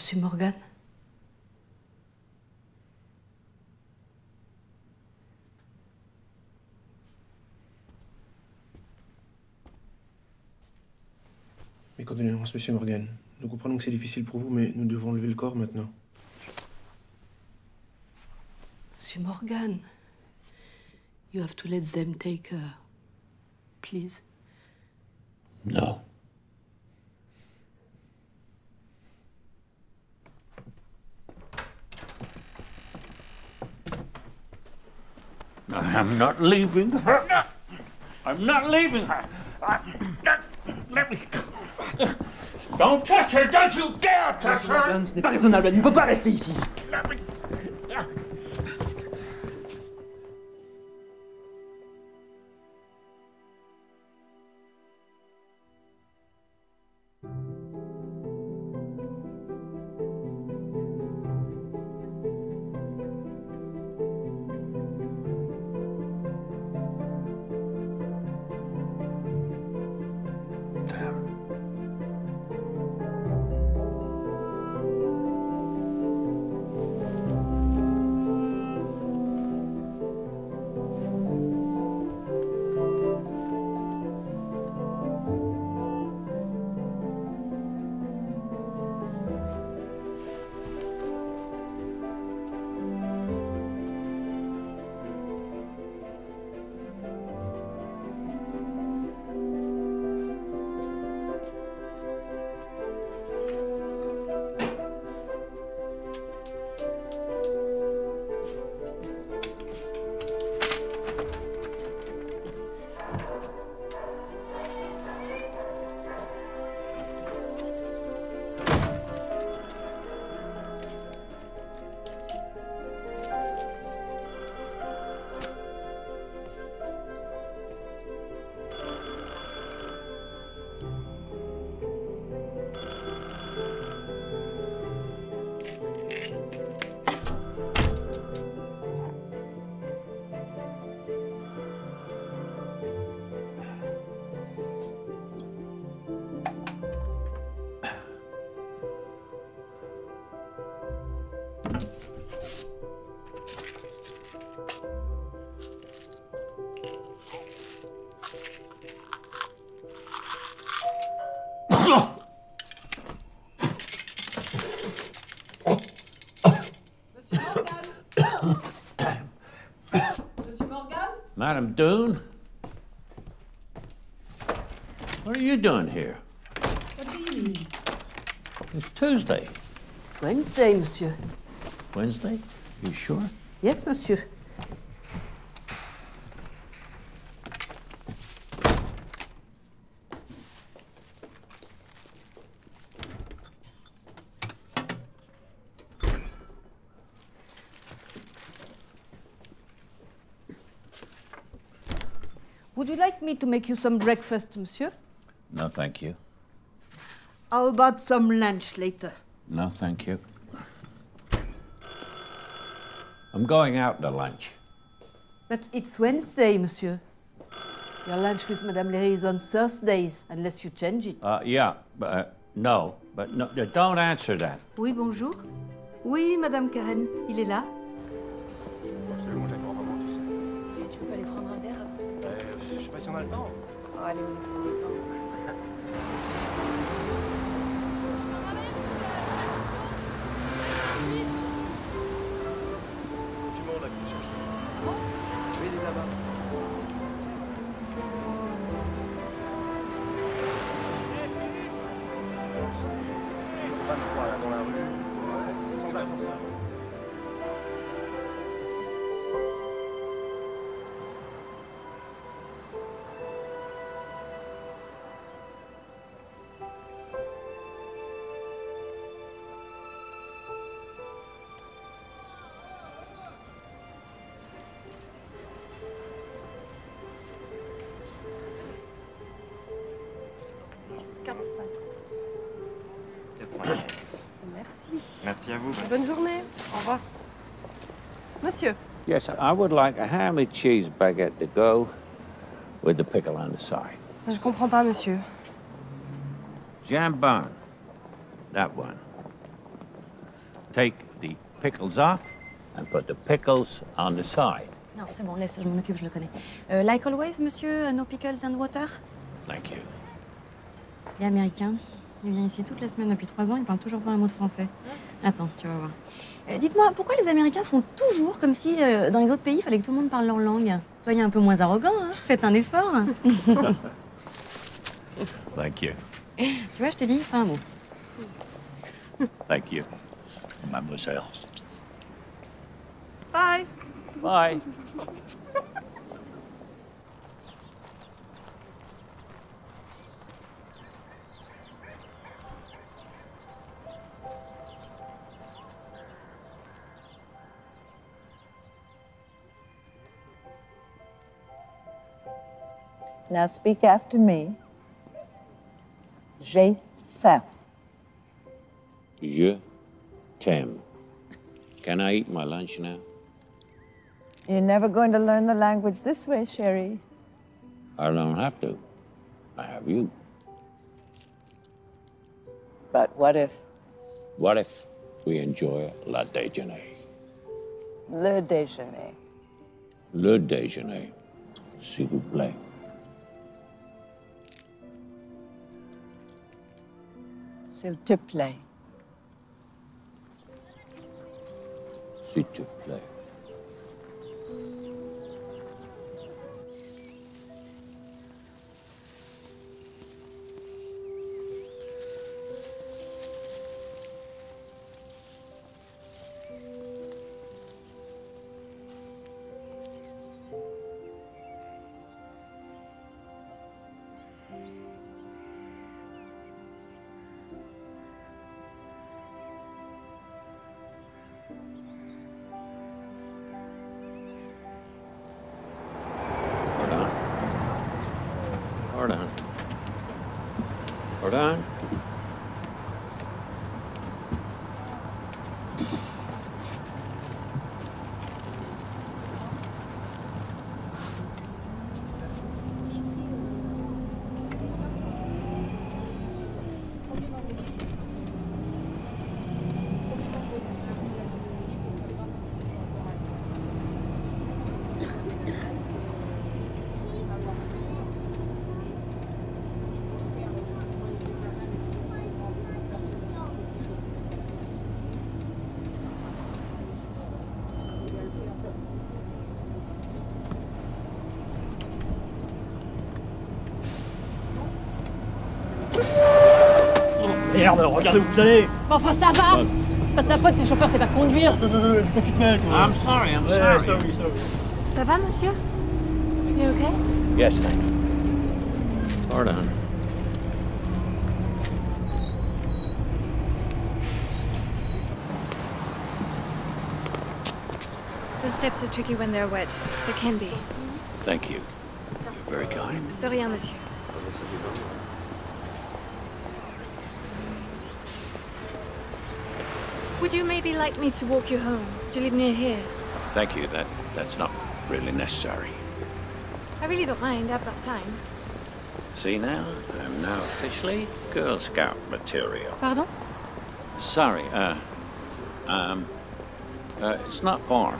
Monsieur Morgan? Mes condoléances, Monsieur Morgan. Nous comprenons que c'est difficile pour vous, mais nous devons lever le corps maintenant. Monsieur Morgan, you have to let them take her, please. No. I'm not leaving her. I'm not leaving her. Let me go. Don't touch her. Don't you dare touch her. Morgan, ce n'est pas raisonnable. Elle ne peut pas rester ici. Madam Doon, what are you doing here? What do you mean? It's Tuesday. It's Wednesday, Monsieur. Wednesday? You sure? Yes, Monsieur. Me to make you some breakfast, Monsieur? No, thank you. How about some lunch later? No, thank you. I'm going out to lunch. But it's Wednesday, Monsieur. Your lunch with Madame Leroy is on Thursdays, unless you change it. Yeah, but no. But no, don't answer that. Oui, bonjour. Oui, Madame Karen, il est là. Absolument, j'ai pas vraiment tout ça. Et tu peux aller prendre. Je sais pas si on a le temps. Oh, allez, on est trop content. Tu m'en as que tu cherches. Bon. Oui, il est là-bas. Pas de croix, là, dans la rue. Ouais, c'est ça, c'est ça. Merci à vous. Bonne journée. Au revoir. Monsieur. Yes, I would like a ham and cheese baguette to go with the pickle on the side. Je comprends pas, monsieur. Jambon. That one. take the pickles off and put the pickles on the side. Non, c'est bon, laisse, je m'en occupe, je le connais. Like always, monsieur, no pickles and water? Thank you. Il est américain. Il vient ici toute la semaine depuis 3 ans, il parle toujours pas un mot de français. Attends, tu vas voir. Dites-moi, pourquoi les Américains font toujours comme si dans les autres pays, il fallait que tout le monde parle leur langue? Soyez un peu moins arrogant, hein? Faites un effort. Thank you. Tu vois, je t'ai dit, c'est un mot. Thank you, mademoiselle. Bye. Bye. Now speak after me. J'ai faim. Je t'aime. Can I eat my lunch now? You're never going to learn the language this way, Sherry. I don't have to. I have you. But what if? What if we enjoy le déjeuner? Le déjeuner. Le déjeuner, s'il vous plaît. S'il te plaît. S'il te plaît. Merde, regardez où vous allez! Bon, enfin, ça va! C'est pas de sa faute si le chauffeur sait pas conduire! Du coup, tu te mêles, toi! I'm sorry, I'm sorry. Sorry, sorry. Ça va, monsieur? You okay? Yes, thank you. Pardon. The steps are tricky when they're wet. They can be. Thank you. You're very kind. De rien, monsieur. Would you maybe like me to walk you home? Do you live near here? Thank you. That's not really necessary. I really don't mind. I've got time. See now? I'm now officially Girl Scout material. Pardon? Sorry. It's not far.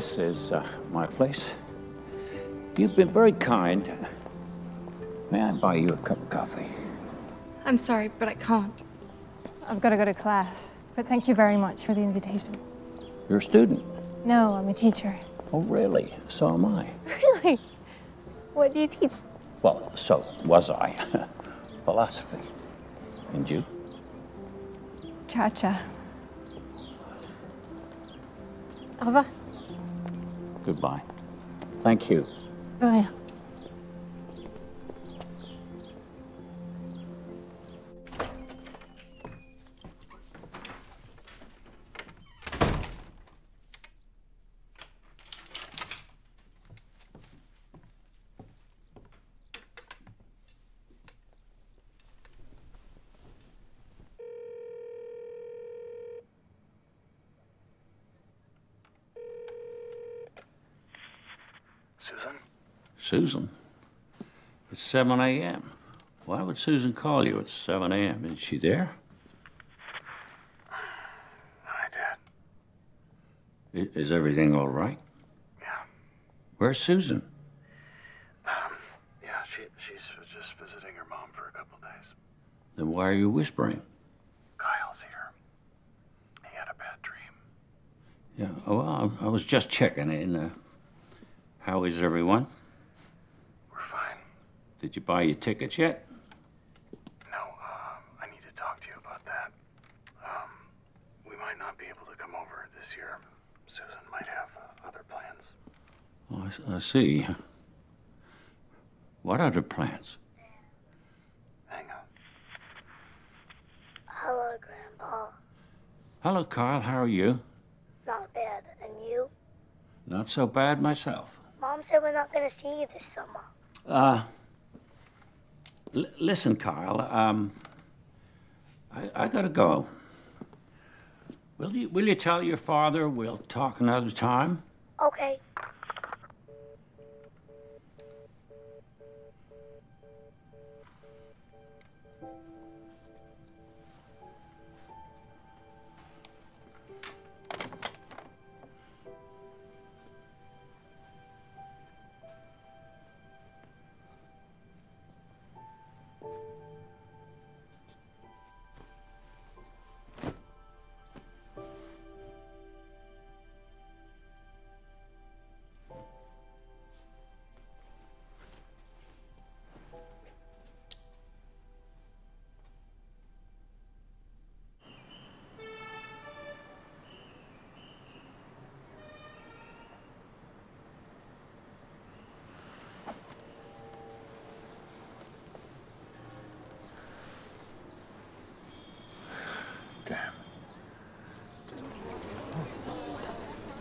This is my place. You've been very kind. May I buy you a cup of coffee? I'm sorry, but I can't. I've got to go to class. But thank you very much for the invitation. You're a student? No, I'm a teacher. Oh, really? So am I. Really? What do you teach? Well, so was I. Philosophy. And you? Cha-cha. Au revoir. Goodbye. Thank you. Bye. Susan? Susan? It's 7 a.m. Why would Susan call you at 7 a.m.? Isn't she there? I did. Is everything all right? Yeah. Where's Susan? Yeah, she's just visiting her mom for a couple days. Then why are you whispering? Kyle's here. He had a bad dream. Yeah, well, I was just checking in. How is everyone? We're fine. Did you buy your tickets yet? No, I need to talk to you about that. We might not be able to come over this year. Susan might have other plans. Oh, I see. What other plans? Hang on. Hello, Grandpa. Hello, Carl. How are you? Not bad. And you? Not so bad myself. Mom said we're not going to see you this summer. Listen, Kyle, I got to go. Will you tell your father we'll talk another time? Okay.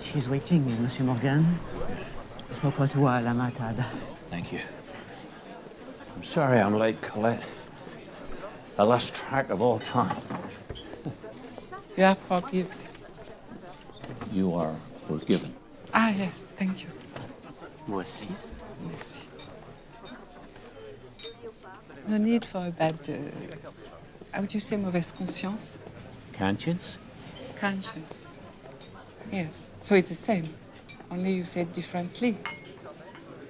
She's waiting, Monsieur Morgan, for quite a while, I'm at Ada. Thank you. I'm sorry I'm late, Colette. I lost track of all time. You are forgiven. You are forgiven. Ah, yes, thank you. Moi aussi. Merci. No need for a bad... how would you say mauvaise conscience? Conscience? Conscience. Yes, so it's the same, only you say it differently.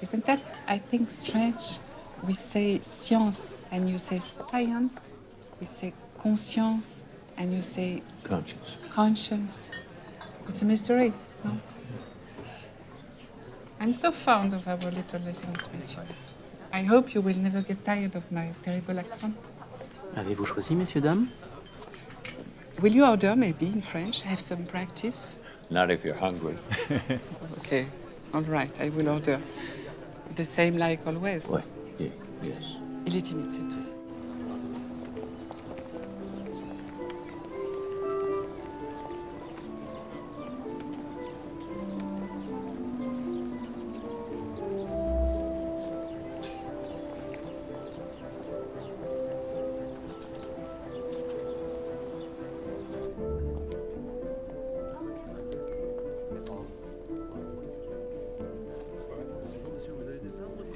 Isn't that, I think, strange? We say science, and you say science. We say conscience, and you say... Conscience. Conscience. It's a mystery, no? Yeah. I'm so fond of our little lessons with you. I hope you will never get tired of my terrible accent. Avez-vous choisi, messieurs, dames? Will you order, maybe, in French? Have some practice? Not if you're hungry. Okay. All right, I will order. The same like always. Oui. Yeah. Yes. Il est timide, c'est tout.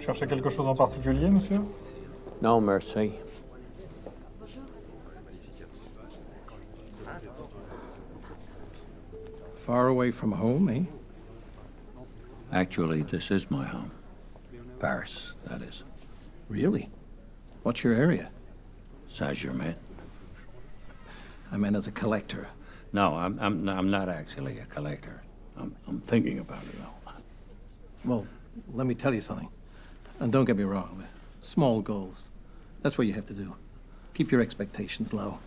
Cherchez quelque chose en particulier, monsieur? No, merci. Far away from home, eh? Actually, this is my home. Paris, that is. Really? What's your area? Saint-Germain. I meant as a collector. No, I'm not actually a collector. I'm thinking about it all. Well, let me tell you something. And don't get me wrong, small goals. That's what you have to do. Keep your expectations low.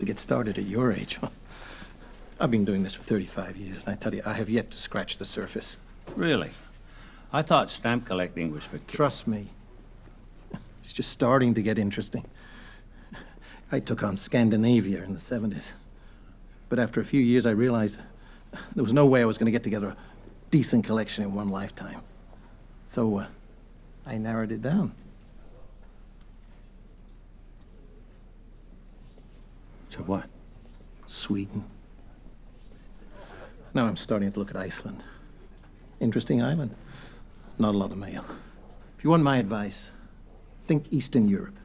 To get started at your age, I've been doing this for 35 years, and I tell you, I have yet to scratch the surface. Really? I thought stamp collecting was for kids. Trust me. It's just starting to get interesting. I took on Scandinavia in the 70s. But after a few years, I realized there was no way I was going to get together a decent collection in one lifetime. So, I narrowed it down. To what? Sweden. Now I'm starting to look at Iceland. Interesting island. Not a lot of mail. If you want my advice, think Eastern Europe.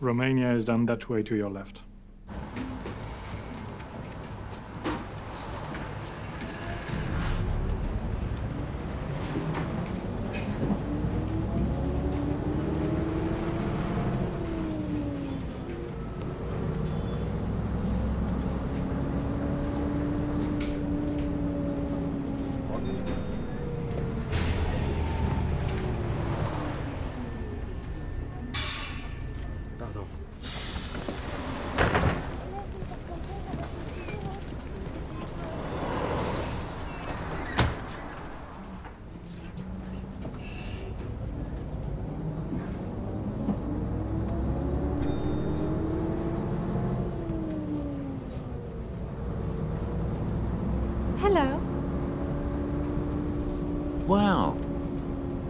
Romania is down that way to your left.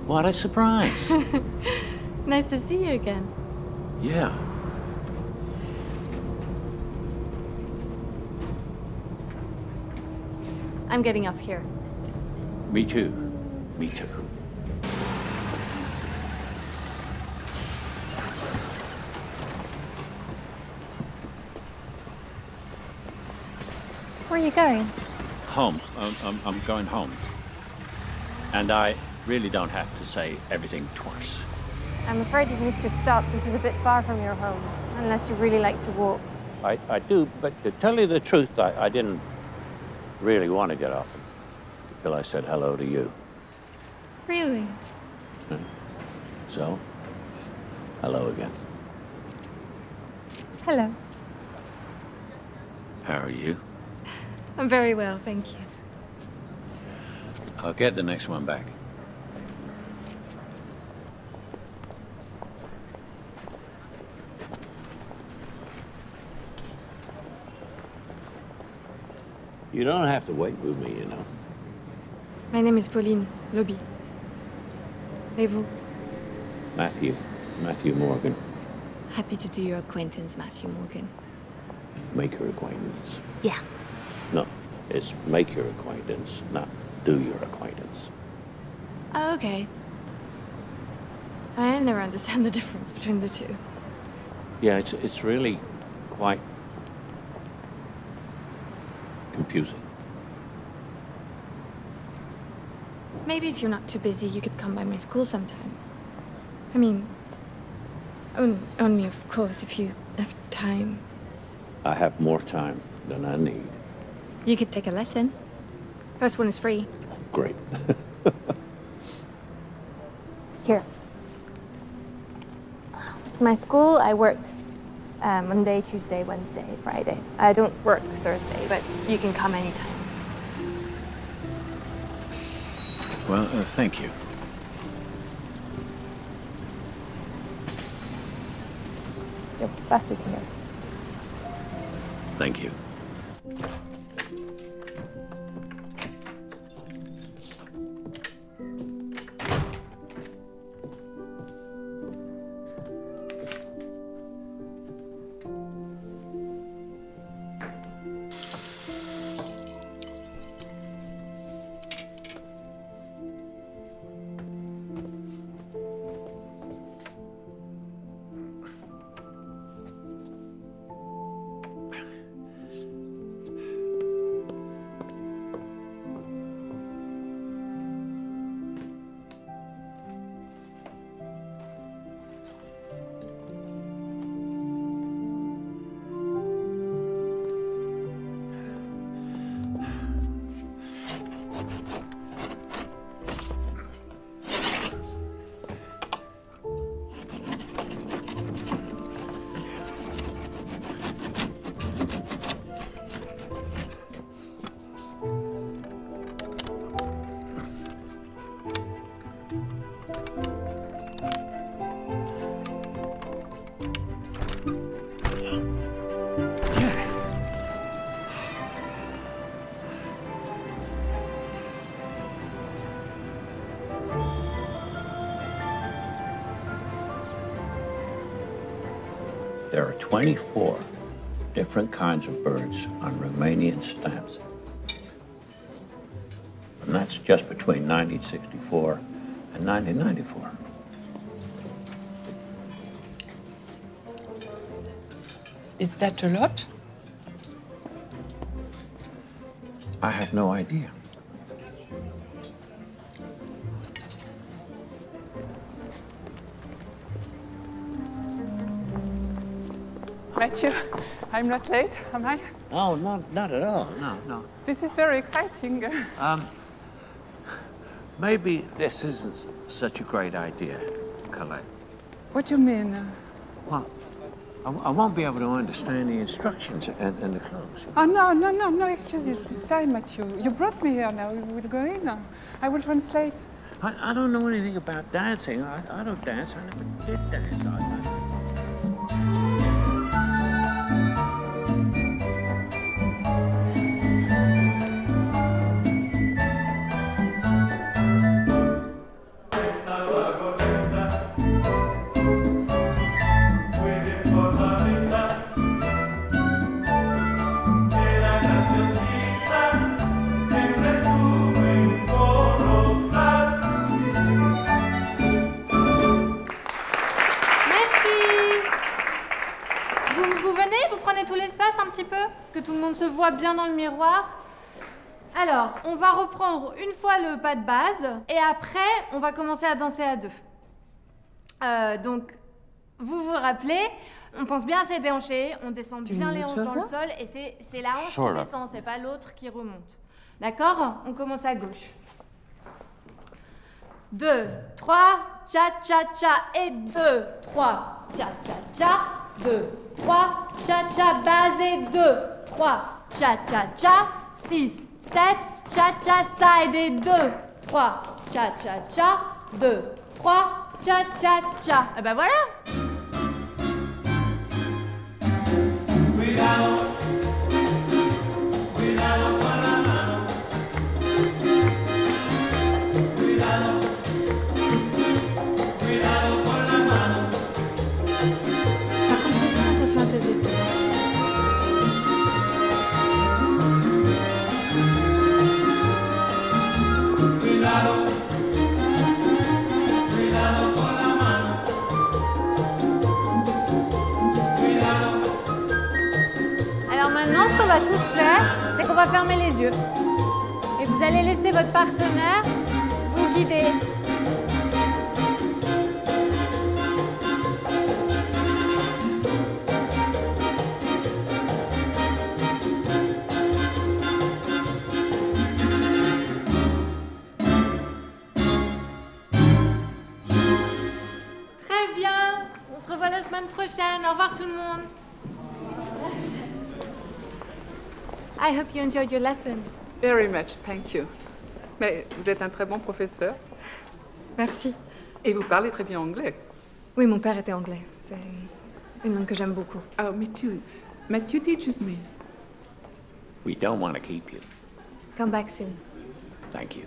What a surprise. Nice to see you again. Yeah. I'm getting off here. Me too. Me too. Where are you going? Home. I'm going home. And I really don't have to say everything twice. I'm afraid you need to stop. This is a bit far from your home, unless you really like to walk. I do, but to tell you the truth, I didn't really want to get off it until I said hello to you. Really? So, hello again. Hello. How are you? I'm very well, thank you. I'll get the next one back. You don't have to wait with me, you know. My name is Pauline Laubie. Et vous? Matthew. Matthew Morgan. Happy to do your acquaintance, Matthew Morgan. Make your acquaintance. Yeah. No, it's make your acquaintance, not do your acquaintance. Oh, okay. I never understand the difference between the two. Yeah, it's really quite confusing. Maybe if you're not too busy, you could come by my school sometime. I mean, only of course if you have time. I have more time than I need. You could take a lesson. First one is free. Great. Here. It's my school. I work Monday, Tuesday, Wednesday, Friday. I don't work Thursday, but you can come anytime. Well, thank you. Your bus is here. Thank you. There are 24 different kinds of birds on Romanian stamps. And that's just between 1964 and 1994. Is that a lot? I have no idea. Mathieu, I'm not late, am I? Oh, not at all, no. This is very exciting. Maybe this isn't such a great idea, Colette. What do you mean? Well, I won't be able to understand the instructions and the clothes. Oh, no excuses this time, Mathieu. You brought me here now, we'll go in now. I will translate. I don't know anything about dancing. I don't dance, I never did dance. Bien dans le miroir. Alors, on va reprendre une fois le pas de base et après, on va commencer à danser à deux. Donc, vous vous rappelez, on pense bien à ses déhanchés, on descend bien les hanches dans le sol et c'est la hanche qui descend, c'est pas l'autre qui remonte. D'accord? On commence à gauche. 2, 3, cha cha cha et 2, 3, cha cha cha, 2, 3, cha cha base et 2, 3. Cha-cha-cha, 6, 7, cha-cha-cha, et des 2, 3, cha-cha-cha, 2, 3, cha-cha-cha. Et ben voilà! On va tous faire, c'est qu'on va fermer les yeux. Et vous allez laisser votre partenaire vous guider. Très bien, on se revoit la semaine prochaine. Au revoir tout le monde. I hope you enjoyed your lesson. Very much, thank you. Mais vous êtes un très bon professeur. Merci. Et vous parlez très bien anglais. Oui, mon père était anglais. C'est une langue que j'aime beaucoup. Oh, Mathieu teaches me. We don't want to keep you. Come back soon. Thank you.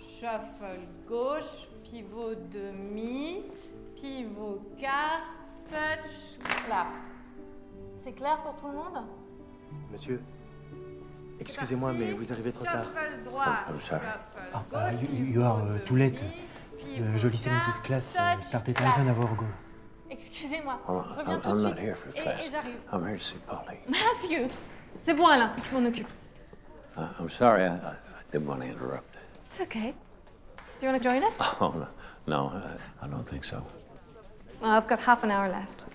Shuffle gauche, pivot demi, pivot, car, touch, clap. C'est clair pour tout le monde? Monsieur, excusez-moi, mais vous arrivez trop tard. Oh, I'm sorry. Ah, you are too late. The Jolie Sanity's class started 11 hours ago. Excusez-moi, je reviens tout de suite. Et j'arrive. I'm here to see Polly. Mathieu, c'est bon Alain, je m'en occupe. I'm sorry, I didn't want to interrupt. It's okay. Do you want to join us? Oh, no, I don't think so. Well, I've got half an hour left.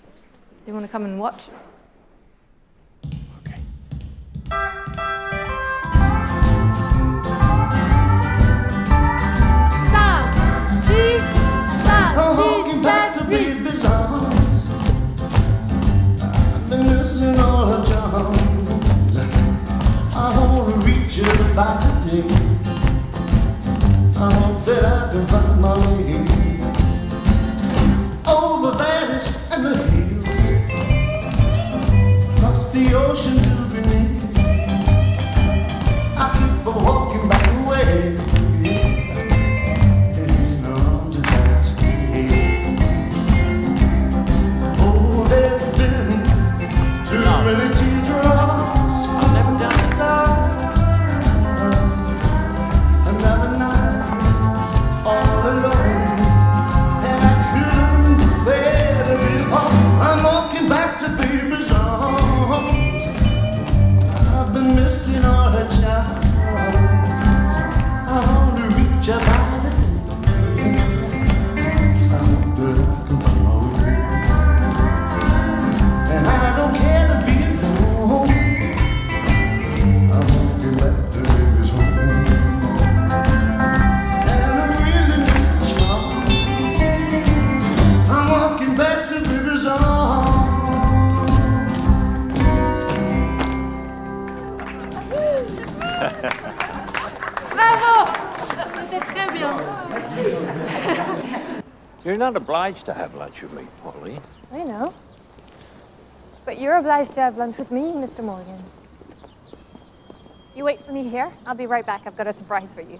You want to come and watch? Okay. I've been missing all her charms. I want to reach her by today. I hope that I can find my way over valleys and the hills, across the ocean to beneath. I keep on walking back away. You're not obliged to have lunch with me, Pauline. I know. But you're obliged to have lunch with me, Mr. Morgan. You wait for me here. I'll be right back. I've got a surprise for you.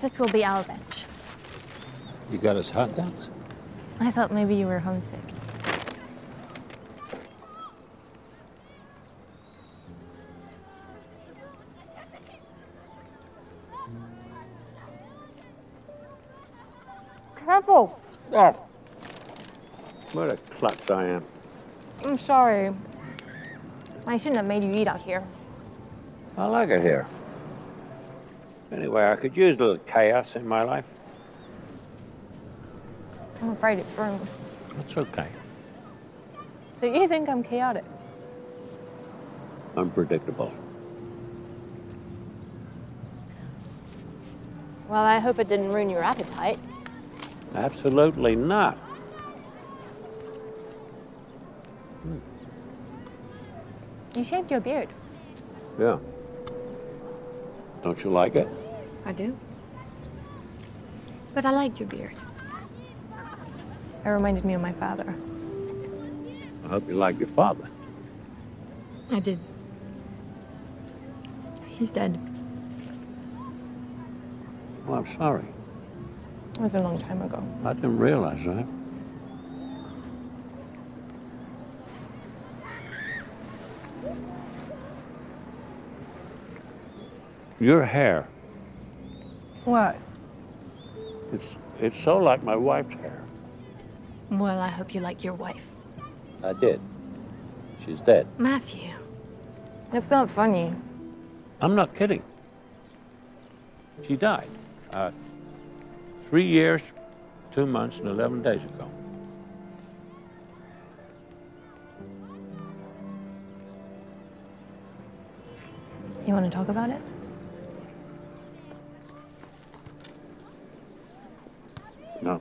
This will be our bench. You got us hot dogs? I thought maybe you were homesick. Careful! Oh. What a klutz I am. I'm sorry. I shouldn't have made you eat out here. I like it here. Anyway, I could use a little chaos in my life. I'm afraid it's ruined. That's okay. So you think I'm chaotic? Unpredictable. Well, I hope it didn't ruin your appetite. Absolutely not. You shaved your beard. Yeah. Don't you like it? I do. But I liked your beard. It reminded me of my father. I hope you liked your father. I did. He's dead. Well, I'm sorry. It was a long time ago. I didn't realize that. Your hair. What? It's so like my wife's hair. Well, I hope you like your wife. I did. She's dead. Mathieu. That's not funny. I'm not kidding. She died 3 years, 2 months, and 11 days ago. You want to talk about it? No.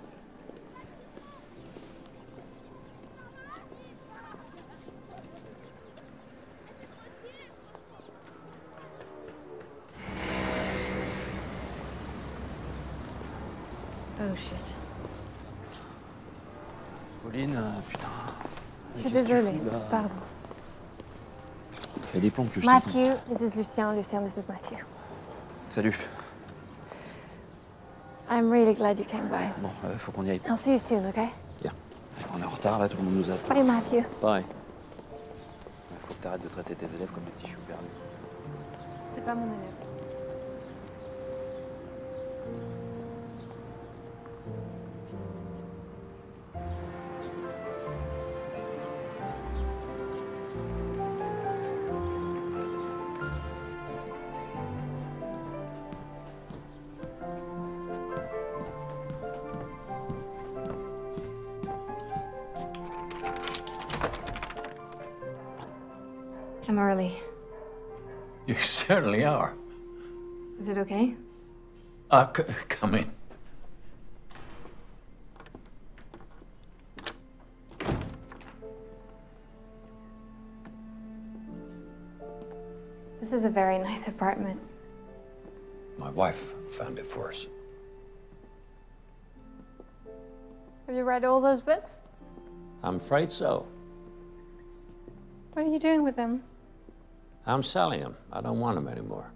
Oh, shit. Pauline, putain. Je suis désolée, pardon. Ça fait des plombs que je t'entends. Mathieu, this is Lucien. Lucien, this is Mathieu. Salut. I'm really glad you came by. Bon, faut qu'on y aille. I'll see you soon, okay? Yeah. On est en retard, là, tout le monde nous attend. Bye, Mathieu. Bye. Faut que t'arrêtes de traiter tes élèves comme des petits choux perdus. C'est pas mon élève. I'm early. You certainly are. Is it okay? Come in. This is a very nice apartment. My wife found it for us. Have you read all those books? I'm afraid so. What are you doing with them? I'm selling them. I don't want them anymore.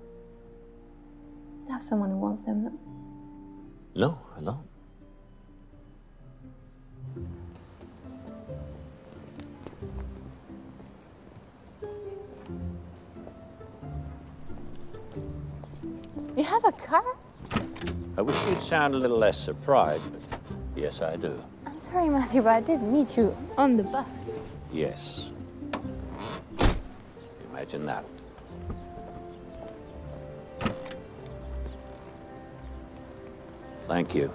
You still have someone who wants them? No, I don't. You have a car? I wish you'd sound a little less surprised, but yes, I do. I'm sorry, Mathieu, but I did meet you on the bus. Yes. Imagine that. Thank you.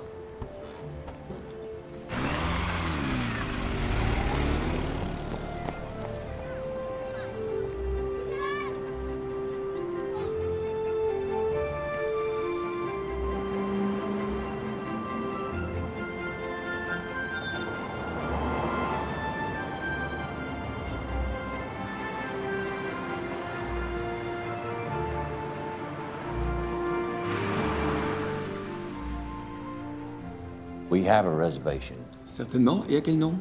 We have a reservation. Certainement. Et à quel nom?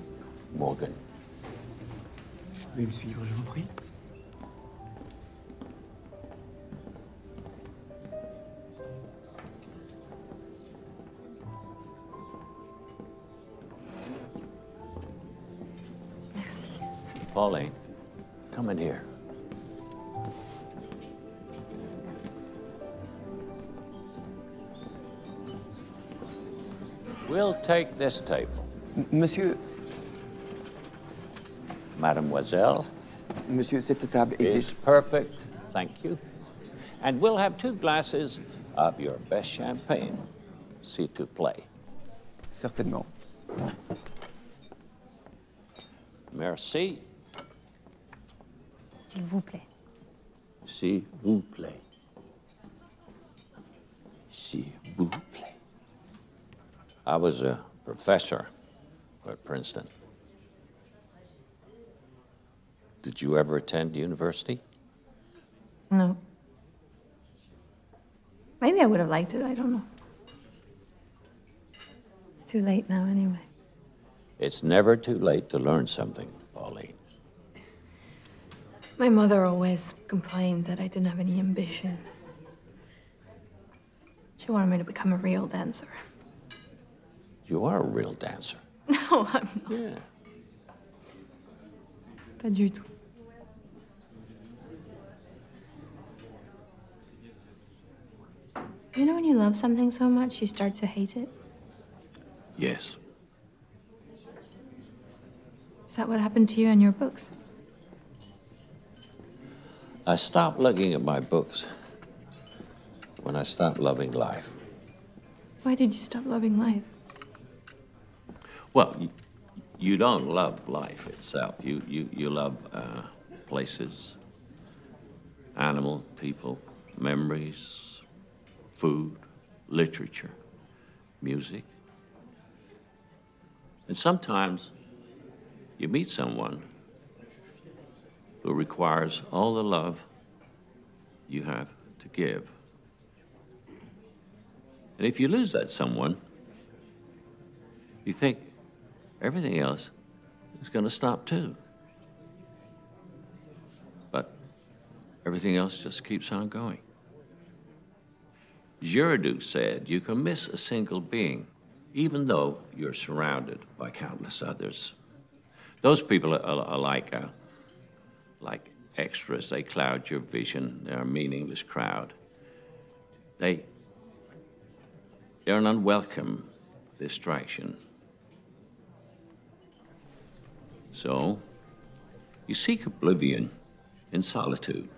Morgan. Vous pouvez me suivre, je vous prie. Merci. Pauline, come in here. We'll take this table. Monsieur. Mademoiselle. Monsieur, cette table is perfect. Thank you. And we'll have 2 glasses of your best champagne. See to play. Certainement. Merci. S'il vous plaît. S'il vous plaît. S'il vous plaît. I was a professor at Princeton. Did you ever attend university? No. Maybe I would have liked it, I don't know. It's too late now anyway. It's never too late to learn something, Pauline. My mother always complained that I didn't have any ambition. She wanted me to become a real dancer. You are a real dancer. No, I'm not. Yeah. Pas du tout. You know when you love something so much, you start to hate it? Yes. Is that what happened to you and your books? I stopped looking at my books when I stopped loving life. Why did you stop loving life? Well, you don't love life itself. You love places, animal, people, memories, food, literature, music. And sometimes you meet someone who requires all the love you have to give. And if you lose that someone, you think everything else is going to stop too. But everything else just keeps on going. Giraudoux said you can miss a single being, even though you're surrounded by countless others. Those people are like extras. They cloud your vision. They're a meaningless crowd. They're an unwelcome distraction. So, you seek oblivion in solitude.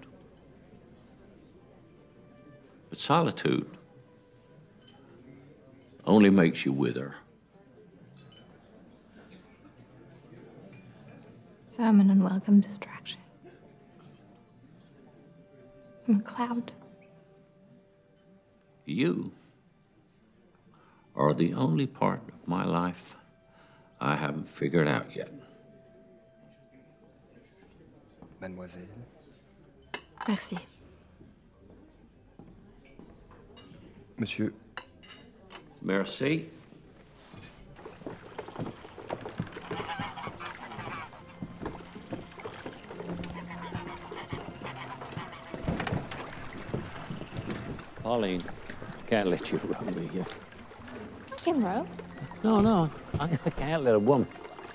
But solitude only makes you wither. So I'm an unwelcome distraction. I'm a cloud. You are the only part of my life I haven't figured out yet. Mademoiselle. Merci. Monsieur. Merci. Pauline, I can't let you roam me here. Row? No, I can't let a woman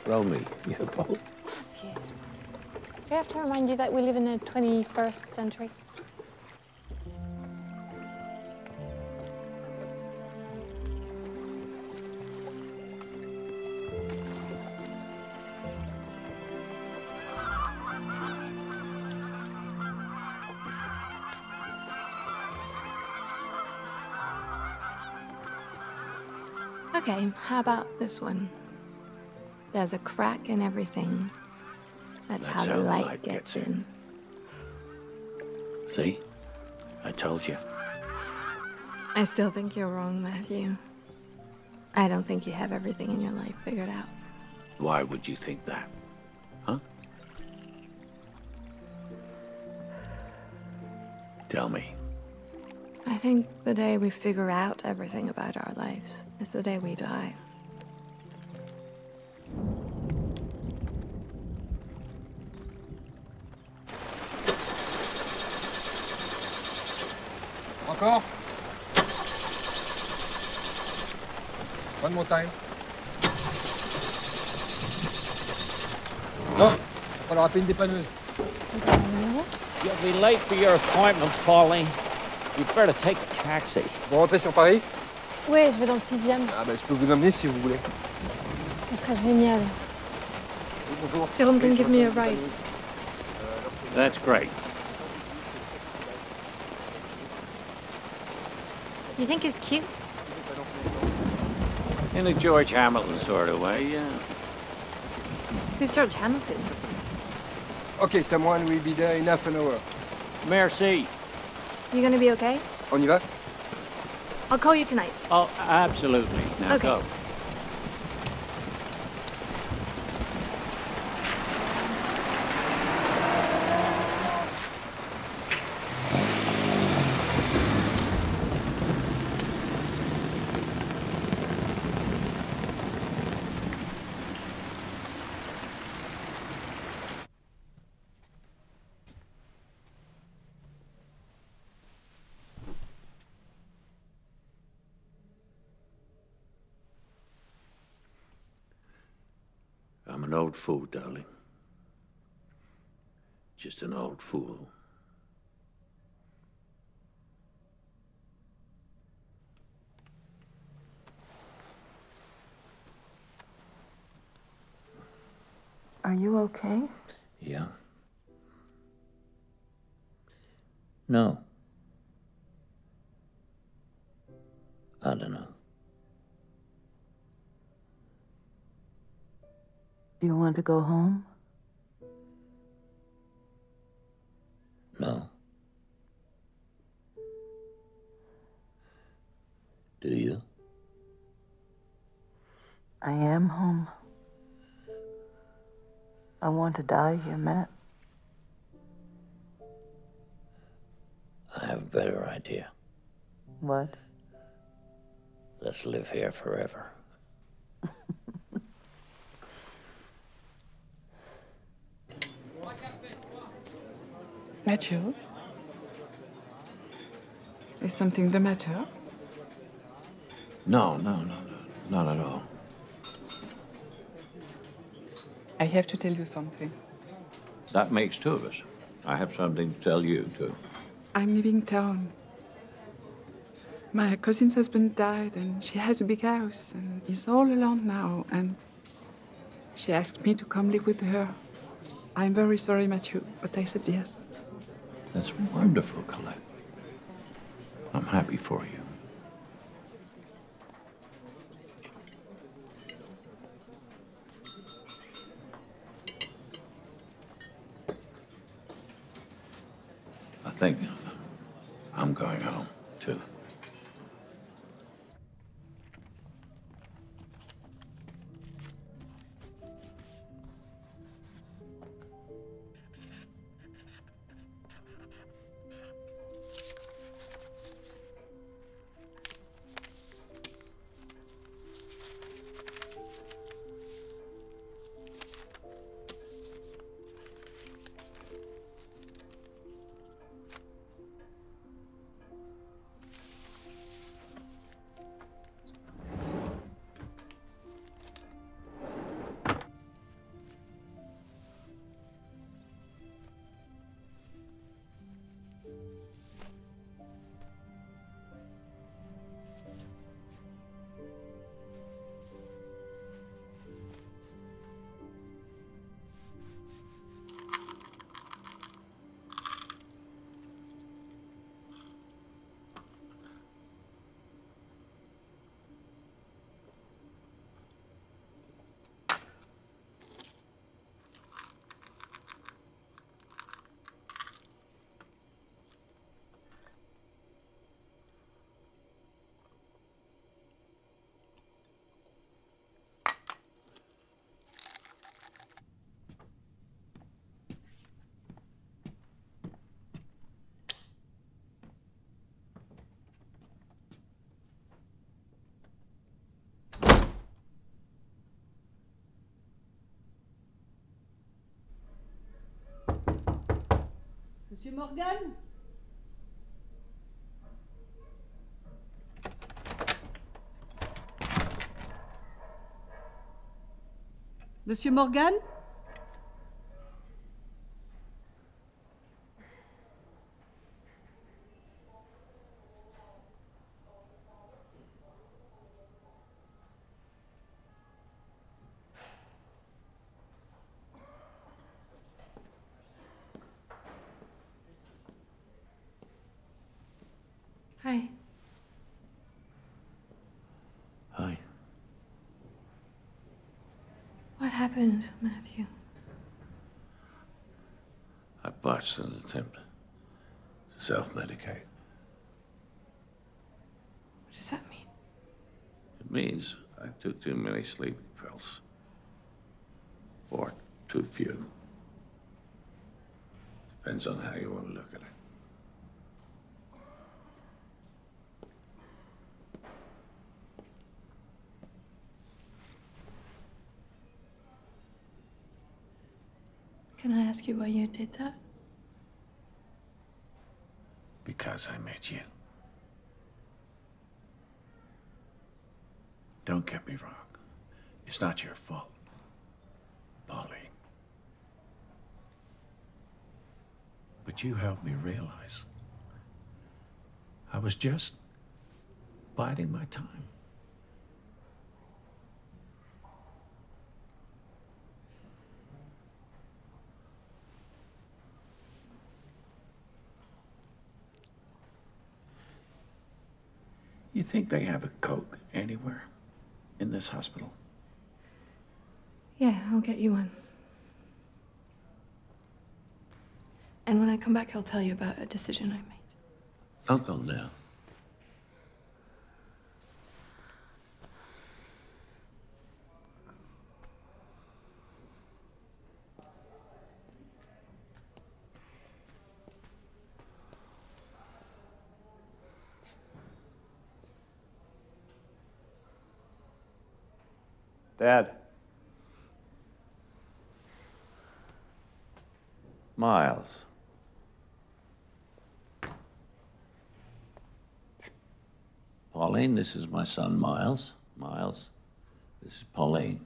row me your boat. Bless you. Do I have to remind you that we live in the 21st century? Okay, how about this one? There's a crack in everything. That's how the light gets in. See? I told you. I still think you're wrong, Matthew. I don't think you have everything in your life figured out. Why would you think that? Huh? Tell me. I think the day we figure out everything about our lives is the day we die. Encore? One more time. Non, il faudra appeler une dépanneuse. You'll be late for your appointments, Pauline. You better take a taxi. Vous rentrez sur Paris? Oui, je vais dans le 6e. Ah ben, je peux vous emmener si vous voulez. Ce serait génial. Bonjour. Jérôme can give me a ride. That's great. You think he's cute? In a George Hamilton sort of way, yeah. Who's George Hamilton? Okay, someone will be there in half an hour. Merci. You gonna be okay? On y va? I'll call you tonight. Oh, absolutely. Now okay. Go. Old fool, darling. Just an old fool. Are you okay? Yeah. No. I don't know. You want to go home? No. Do you? I am home. I want to die here, Matt. I have a better idea. What? Let's live here forever. Mathieu? Is something the matter? No, not at all. I have to tell you something. That makes two of us. I have something to tell you, too. I'm leaving town. My cousin's husband died, and she has a big house, and is all alone now, and she asked me to come live with her. I'm very sorry, Mathieu, but I said yes. That's wonderful, Colette. I'm happy for you. I think I'm going home, too. Monsieur Morgan? Monsieur Morgan? What happened, Mathieu? I botched an attempt to self-medicate. What does that mean? It means I took too many sleeping pills. Or too few. Depends on how you want to look at it. Can I ask you why you did that? Because I met you. Don't get me wrong. It's not your fault, Pauline. But you helped me realize I was just biding my time. You think they have a coat anywhere in this hospital? Yeah, I'll get you one. And when I come back, I'll tell you about a decision I made. I'll go now. Dad. Miles. Pauline, this is my son, Miles. Miles, this is Pauline.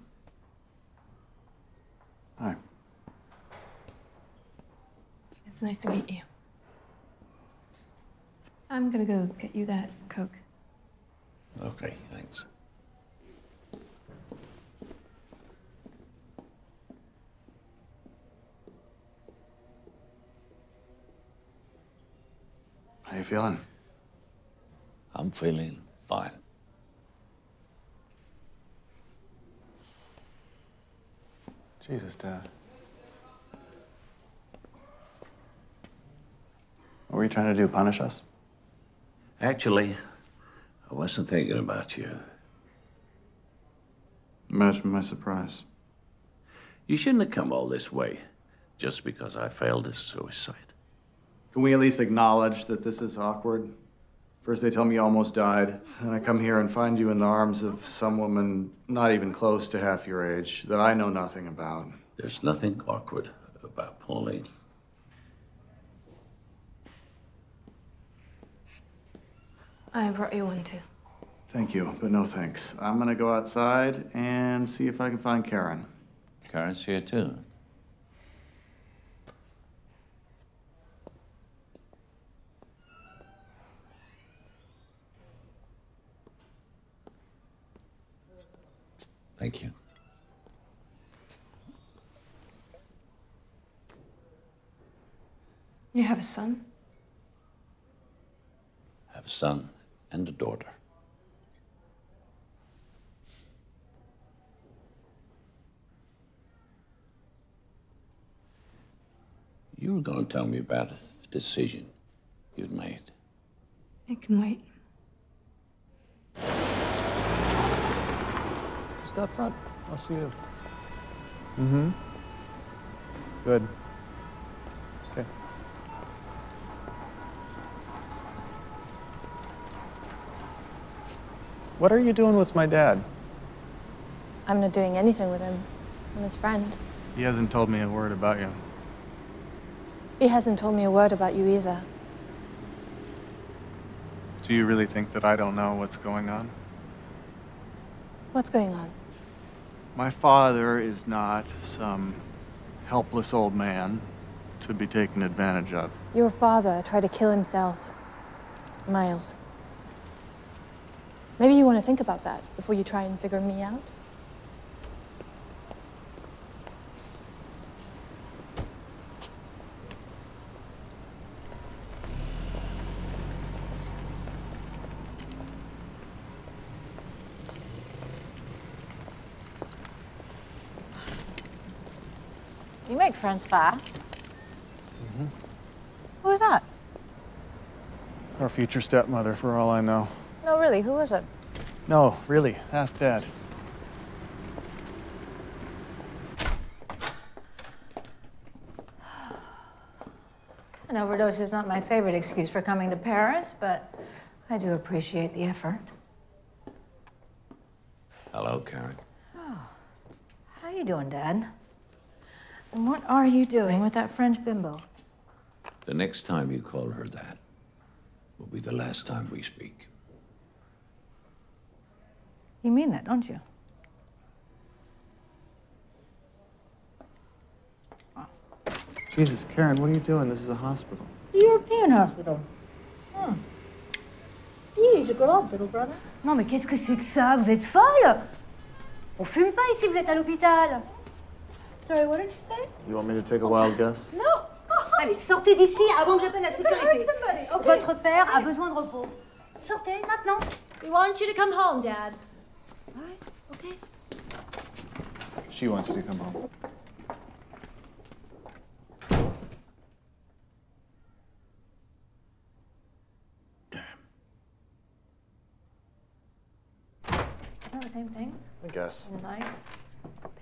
Hi. It's nice to meet you. I'm gonna go get you that Coke. Okay, thanks. How you feeling? I'm feeling fine. Jesus, Dad. What were you trying to do, punish us? Actually, I wasn't thinking about you. Imagine my surprise. You shouldn't have come all this way just because I failed at suicide. Can we at least acknowledge that this is awkward? First they tell me you almost died, then I come here and find you in the arms of some woman not even close to half your age that I know nothing about. There's nothing awkward about Pauline. I brought you one too. Thank you, but no thanks. I'm gonna go outside and see if I can find Karen. Karen's here too. Thank you. You have a son? I have a son and a daughter. You were going to tell me about a decision you'd made. I can wait. Just out front. I'll see you. Mm-hmm. Good. Okay. What are you doing with my dad? I'm not doing anything with him. I'm his friend. He hasn't told me a word about you. He hasn't told me a word about you either. Do you really think that I don't know what's going on? What's going on? My father is not some helpless old man to be taken advantage of. Your father tried to kill himself, Miles. Maybe you want to think about that before you try and figure me out. You make friends fast. Mm-hmm. Who was that? Our future stepmother, for all I know. No, really, who was it? No, really, ask Dad. An overdose is not my favorite excuse for coming to Paris, but I do appreciate the effort. Hello, Karen. Oh, how you doing, Dad? And what are you doing with that French bimbo? The next time you call her that will be the last time we speak. You mean that, don't you? Oh. Jesus, Karen, what are you doing? This is a hospital. A European hospital. Hmm. He's a good old little brother. Non, mais qu'est-ce que c'est que ça? Vous êtes folle? On fume pas ici, vous êtes à l'hôpital. Sorry, what did you say? You want me to take a wild guess? No! Allez, sortez d'ici avant que j'appelle la sécurité. Votre père a besoin de repos. Sortez, maintenant! We want you to come home, Dad. All right, okay. She wants you to come home. Damn. Isn't that the same thing? I guess. In life?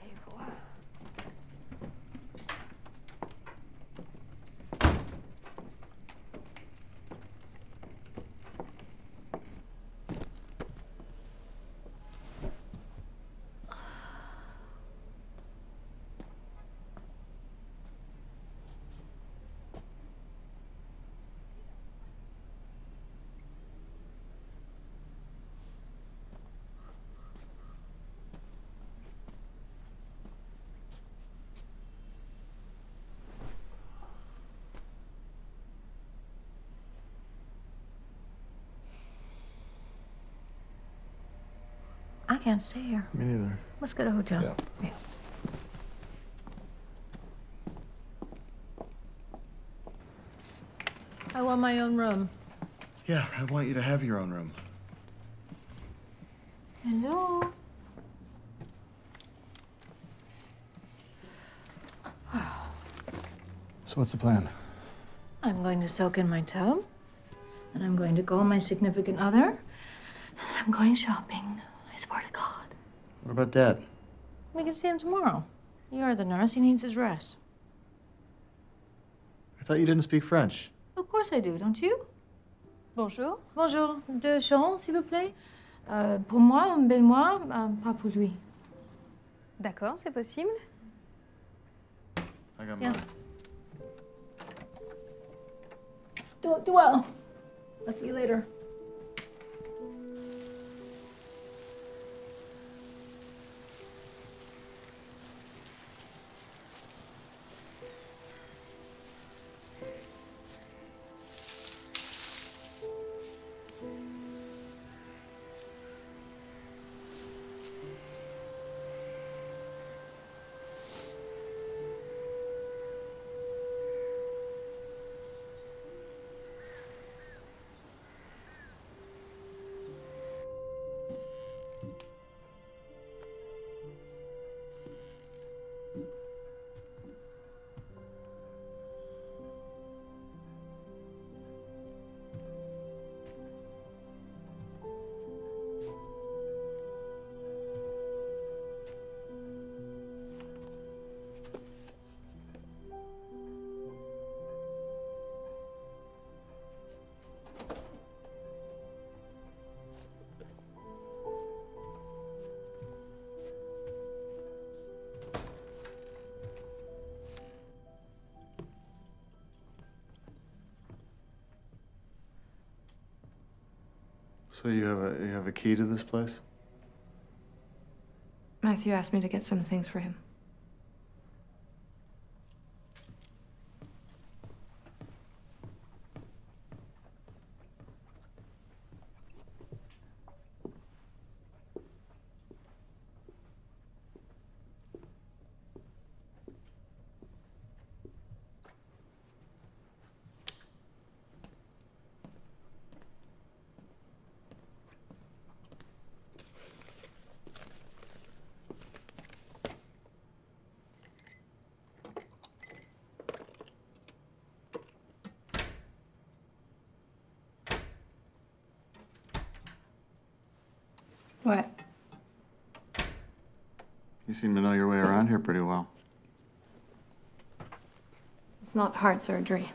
Pay for it. I can't stay here. Me neither. Let's go to a hotel. Yeah. Yeah. I want my own room. Yeah, I want you to have your own room. Hello. So what's the plan? I'm going to soak in my tub, and I'm going to call my significant other, and I'm going shopping. I swear to God. What about Dad? We can see him tomorrow. You are the nurse. He needs his rest. I thought you didn't speak French. Of course I do. Don't you? Bonjour. Bonjour. Deux chambres, s'il vous plaît. Pour moi, un baignoire, pas pour lui. D'accord, c'est possible. I got mine. Do well. I'll see you later. So you have a key to this place? Mathieu asked me to get some things for him. What? You seem to know your way around here pretty well. It's not heart surgery.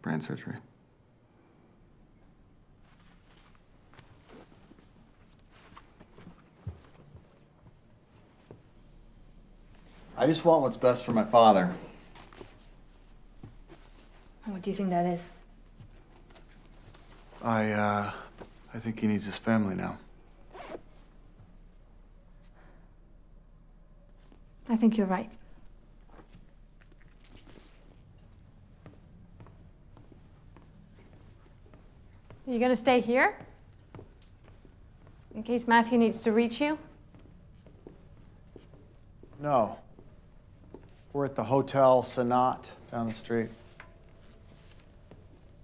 Brain surgery. I just want what's best for my father. What do you think that is? I think he needs his family now. I think you're right. Are you gonna stay here? In case Matthew needs to reach you? No. We're at the Hotel Sanat down the street.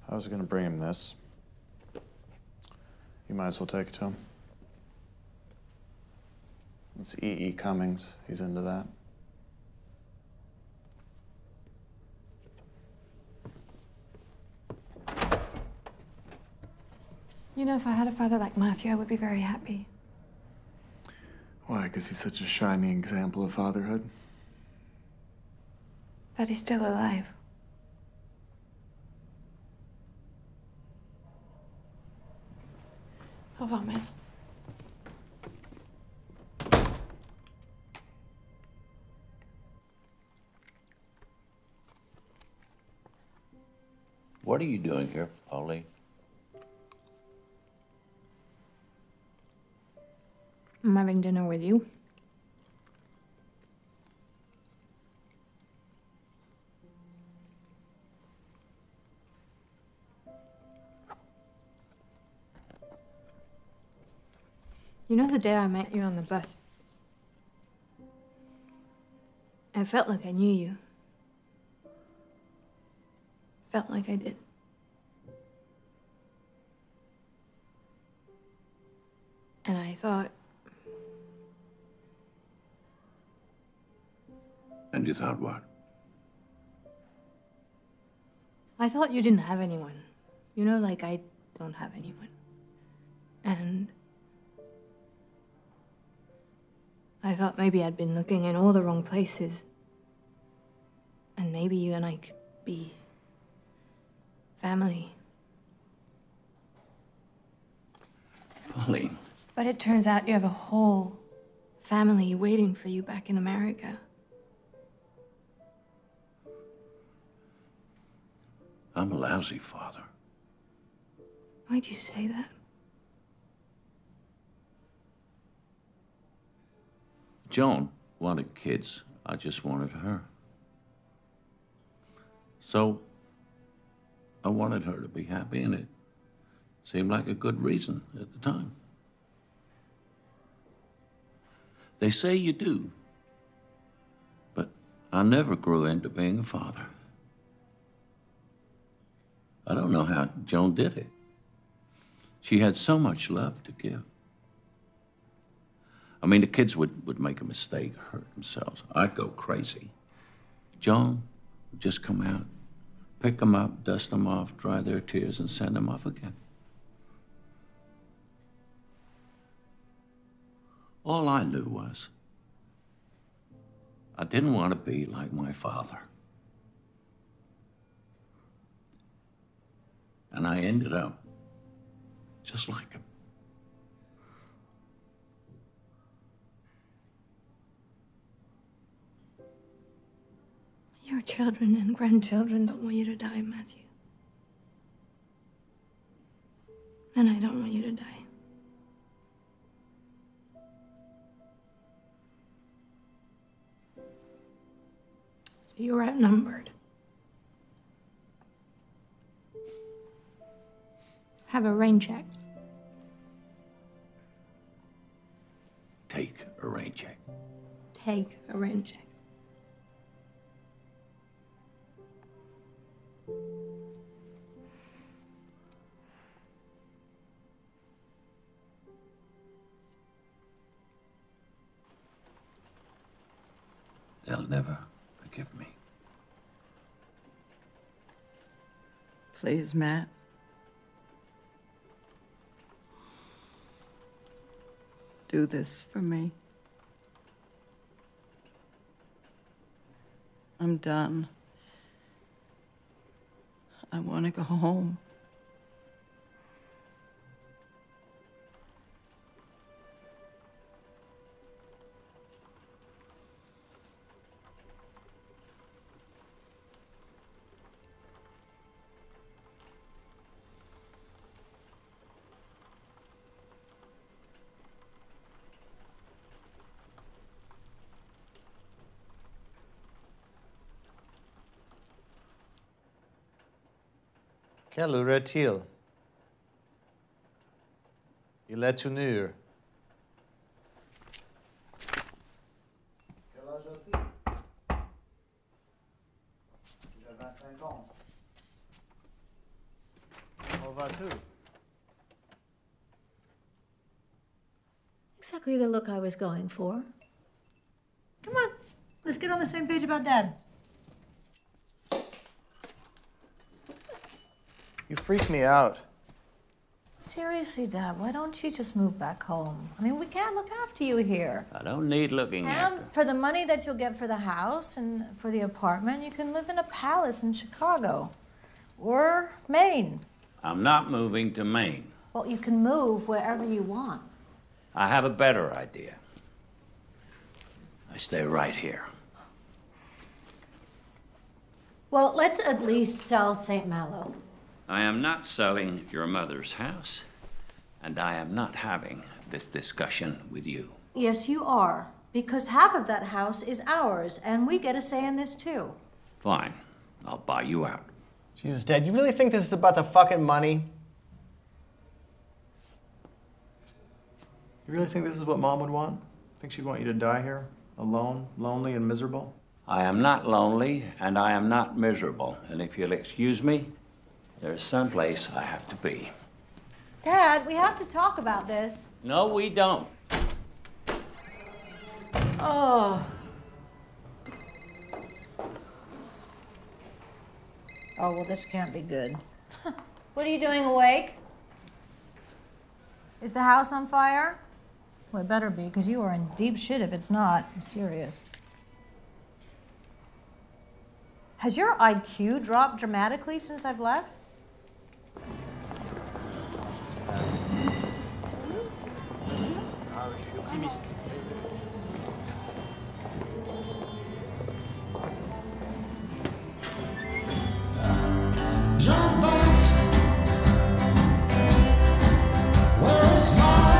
I was going to bring him this. You might as well take it to him. It's E.E. Cummings. He's into that. You know, if I had a father like Mathieu, I would be very happy. Why? Because he's such a shining example of fatherhood? That he's still alive. Au revoir, Miles. What are you doing here, Pauline? I'm having dinner with you. You know the day I met you on the bus? I felt like I knew you. Felt like I did. And I thought... And you thought what? I thought you didn't have anyone. You know, like I don't have anyone. And... I thought maybe I'd been looking in all the wrong places. And maybe you and I could be... family. Pauline. But it turns out you have a whole family waiting for you back in America. I'm a lousy father. Why'd you say that? Joan wanted kids. I just wanted her. So... I wanted her to be happy, and it seemed like a good reason at the time. They say you do, but I never grew into being a father. I don't know how Joan did it. She had so much love to give. I mean, the kids would make a mistake, hurt themselves. I'd go crazy. Joan would just come out, pick them up, dust them off, dry their tears, and send them off again. All I knew was I didn't want to be like my father. And I ended up just like him. Your children and grandchildren don't want you to die, Matthew. And I don't want you to die. So you're outnumbered. Have a rain check. Take a rain check. Take a rain check. They'll never forgive me. Please, Matt. Do this for me. I'm done. I want to go home. Quelle heure est-il? Il est une heure. Quel âge as-tu? J'ai 25 ans. How about two? Exactly the look I was going for. Come on, let's get on the same page about Dad. You freaked me out. Seriously, Dad, why don't you just move back home? I mean, we can't look after you here. I don't need looking after. And for the money that you'll get for the house and for the apartment, you can live in a palace in Chicago or Maine. I'm not moving to Maine. Well, you can move wherever you want. I have a better idea. I stay right here. Well, let's at least sell St. Malo. I am not selling your mother's house, and I am not having this discussion with you. Yes, you are, because half of that house is ours, and we get a say in this, too. Fine. I'll buy you out. Jesus, Dad, you really think this is about the fucking money? You really think this is what Mom would want? Think she'd want you to die here, alone, lonely, and miserable? I am not lonely, and I am not miserable, and if you'll excuse me, there's someplace I have to be. Dad, we have to talk about this. No, we don't. Oh. Oh, well, this can't be good. What are you doing awake? Is the house on fire? Well, it better be, because you are in deep shit if it's not. I'm serious. Has your IQ dropped dramatically since I've left? Jump back, wear a smile.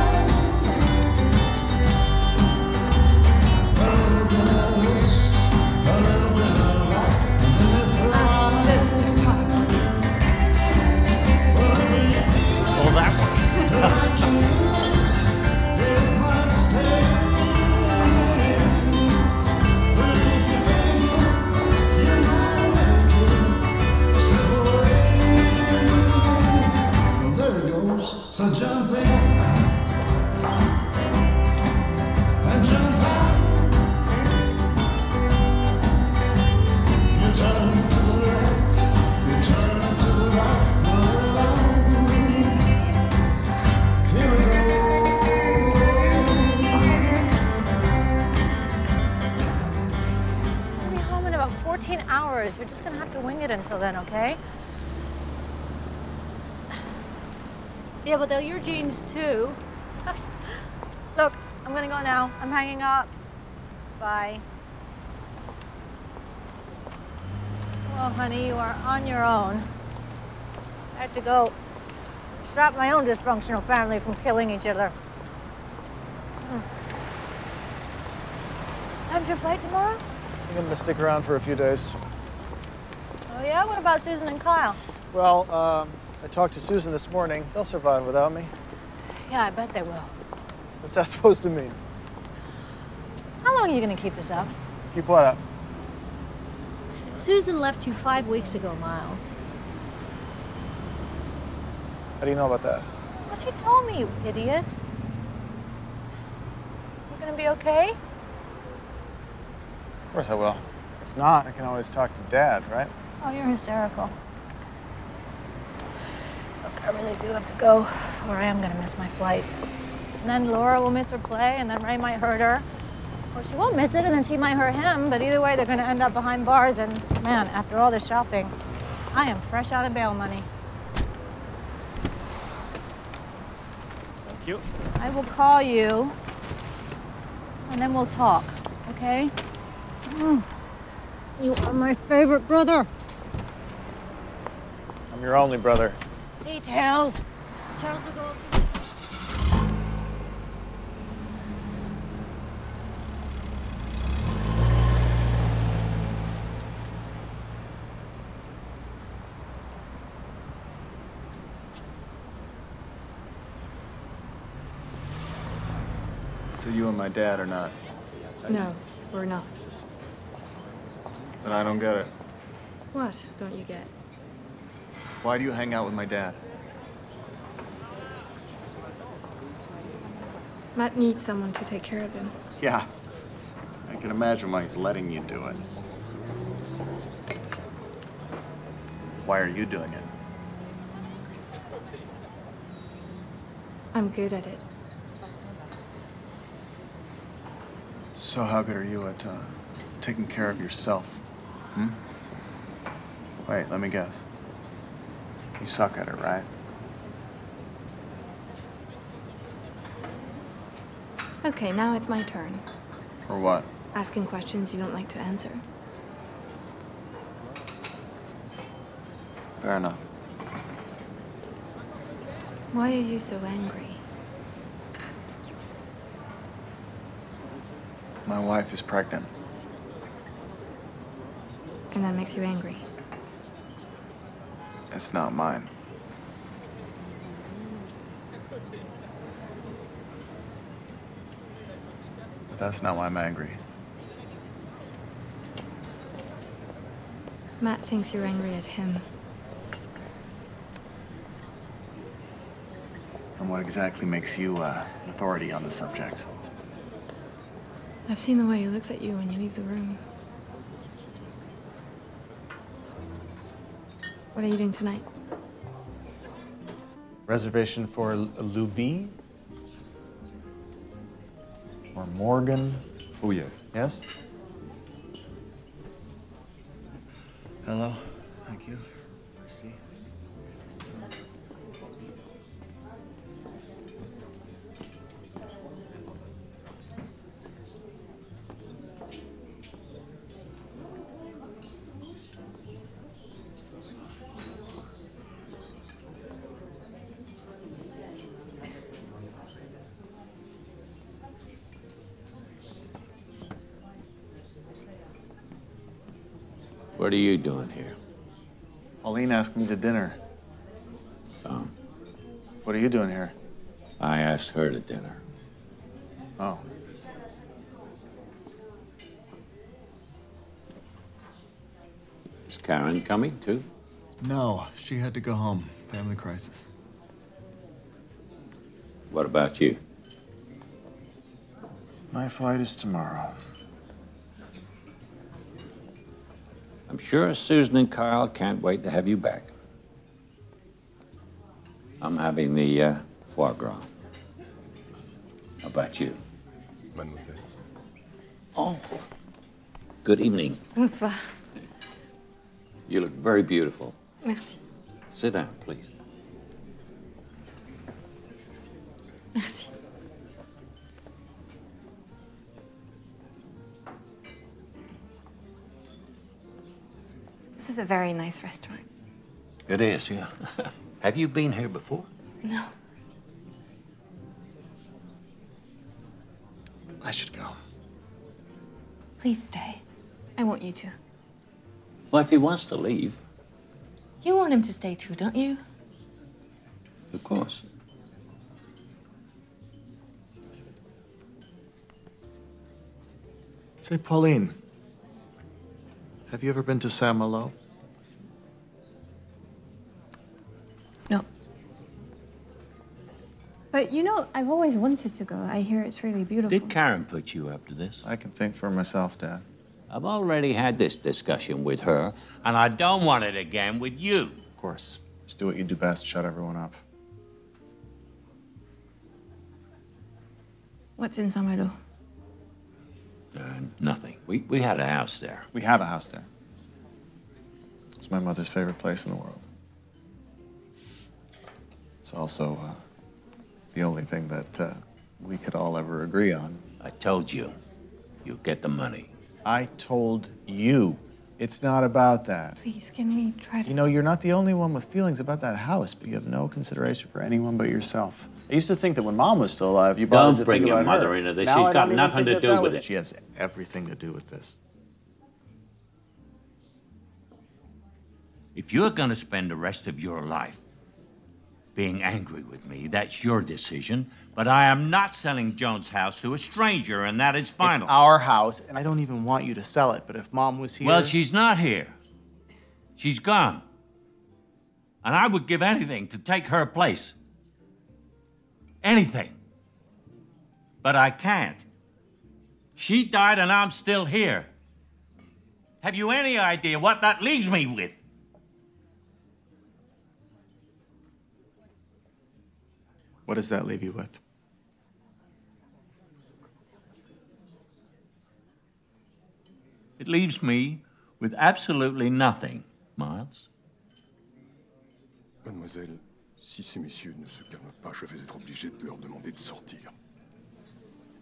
So jump in and jump out. You turn to the left, you turn to the right, we're alone. Here we go. We'll be home in about 14 hours. We're just going to have to wing it until then, okay? Yeah, but they're your jeans, too. Look, I'm gonna go now. I'm hanging up. Bye. Well, honey, you are on your own. I had to go stop my own dysfunctional family from killing each other. Time's your flight tomorrow? I think I'm gonna stick around for a few days. Oh, yeah? What about Susan and Kyle? Well, I talked to Susan this morning. They'll survive without me. Yeah, I bet they will. What's that supposed to mean? How long are you going to keep this up? Keep what up? Susan left you 5 weeks ago, Miles. How do you know about that? Well, she told me, you idiots. You going to be okay? Of course I will. If not, I can always talk to Dad, right? Oh, you're hysterical. I really do have to go, or I am going to miss my flight. And then Laura will miss her play, and then Ray might hurt her. Or she won't miss it, and then she might hurt him. But either way, they're going to end up behind bars. And, man, after all this shopping, I am fresh out of bail money. Thank you. I will call you, and then we'll talk, okay? Mm. You are my favorite brother. I'm your only brother. Details. Charles the Gold. So you and my dad are not? No, we're not. Then I don't get it. What don't you get? Why do you hang out with my dad? Matt needs someone to take care of him. Yeah. I can imagine why he's letting you do it. Why are you doing it? I'm good at it. So how good are you at taking care of yourself? Hmm? Wait, let me guess. You suck at it, right? Okay, now it's my turn. For what? Asking questions you don't like to answer. Fair enough. Why are you so angry? My wife is pregnant. And that makes you angry? It's not mine. But that's not why I'm angry. Matt thinks you're angry at him. And what exactly makes you an authority on the subject? I've seen the way he looks at you when you leave the room. What are you doing tonight? Reservation for Laubie? Or Morgan? Oh, yes. Yes? Hello. Thank you. Merci. What are you doing here? Pauline asked me to dinner. Oh. What are you doing here? I asked her to dinner. Oh. Is Karen coming too? No, she had to go home. Family crisis. What about you? My flight is tomorrow. I'm sure Susan and Kyle can't wait to have you back. I'm having the foie gras. How about you? Mademoiselle. Oh, good evening. Bonsoir. You look very beautiful. Merci. Sit down, please. Merci. This is a very nice restaurant. It is, yeah. Have you been here before? No. I should go. Please stay. I want you to. Well, if he wants to leave. You want him to stay too, don't you? Of course. Say, Pauline. Have you ever been to San Malo? No. But you know, I've always wanted to go. I hear it's really beautiful. Did Karen put you up to this? I can think for myself, Dad. I've already had this discussion with her, and I don't want it again with you. Of course. Just do what you do best, shut everyone up. What's in San Malo? Nothing. We had a house there. We have a house there. It's my mother's favorite place in the world. It's also the only thing that we could all ever agree on. I told you. You'll get the money. I told you. It's not about that. Please, can we try to... You know, you're not the only one with feelings about that house, but you have no consideration for anyone but yourself. I used to think that when Mom was still alive, you bothered to think about her. Don't bring your mother into this. She's got nothing to do with it. She has everything to do with this. If you're going to spend the rest of your life being angry with me, that's your decision. But I am not selling Joan's house to a stranger, and that is final. It's our house, and I don't even want you to sell it. But if Mom was here... Well, she's not here. She's gone. And I would give anything to take her place. Anything. but I can't. She died and I'm still here. Have you any idea what that leaves me with? What does that leave you with? It leaves me with absolutely nothing, Miles. Mademoiselle, si ces messieurs ne se calment pas, je vais être obligé de leur demander de sortir.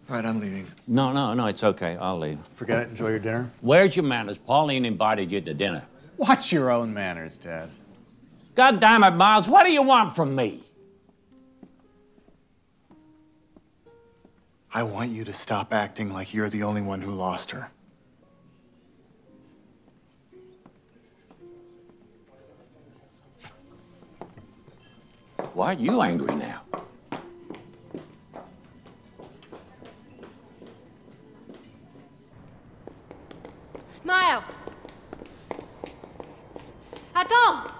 All right, I'm leaving. No, it's okay. I'll leave. Forget it. Enjoy your dinner. Where's your manners? Pauline invited you to dinner. Watch your own manners, Dad. God damn it, Miles. What do you want from me? I want you to stop acting like you're the only one who lost her. Why are you angry now? Miles! Attends!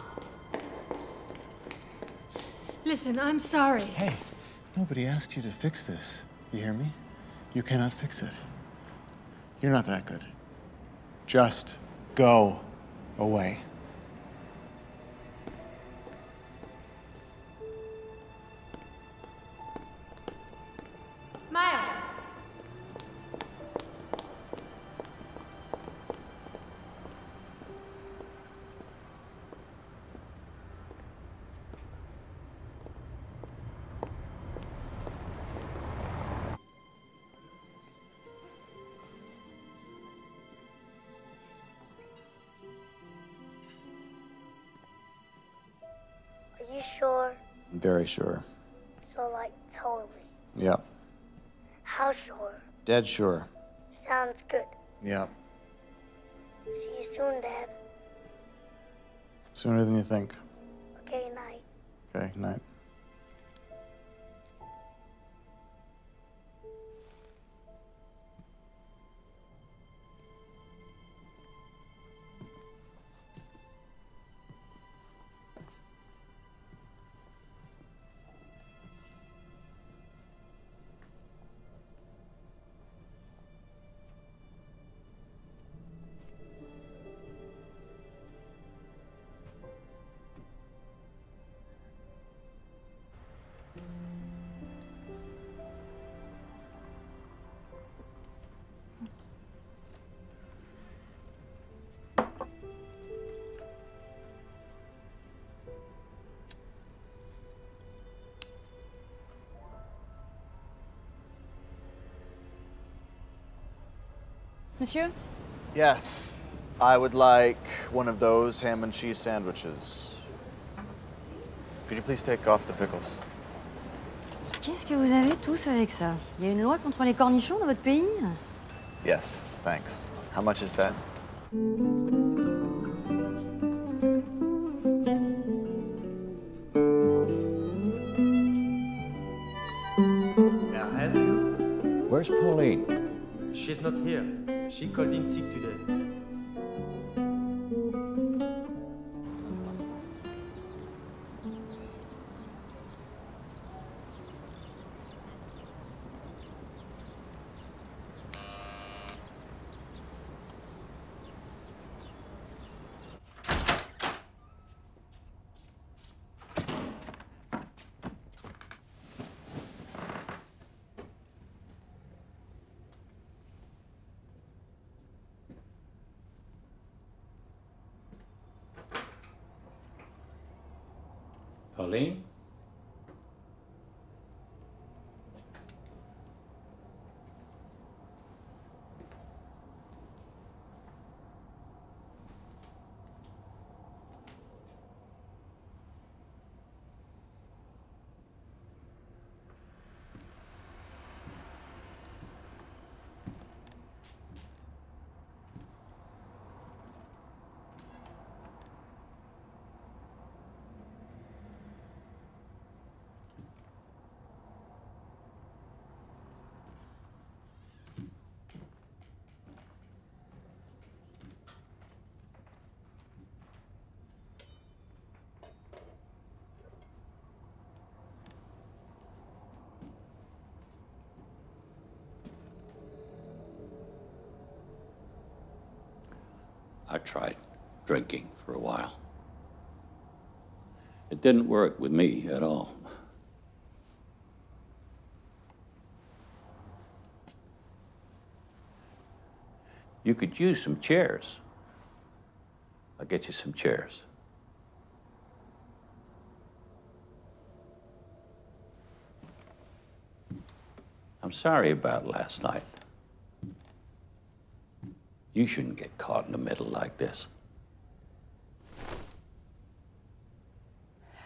Listen, I'm sorry. Hey, nobody asked you to fix this. You hear me? You cannot fix it. You're not that good. Just go away. Very sure. So, like, totally? Yeah. How sure? Dead sure. Sounds good. Yeah. See you soon, Dad. Sooner than you think. Okay, night. Okay, night. Monsieur? Yes, I would like one of those ham and cheese sandwiches. Could you please take off the pickles? Qu'est-ce que vous avez tous avec ça? Il y a une loi contre les cornichons dans votre pays? Yes, thanks. How much is that? Now, have you? Where's Pauline? She's not here. She called in sick today. Pauline? I tried drinking for a while. It didn't work with me at all. You could use some chairs. I'll get you some chairs. I'm sorry about last night. You shouldn't get caught in the middle like this.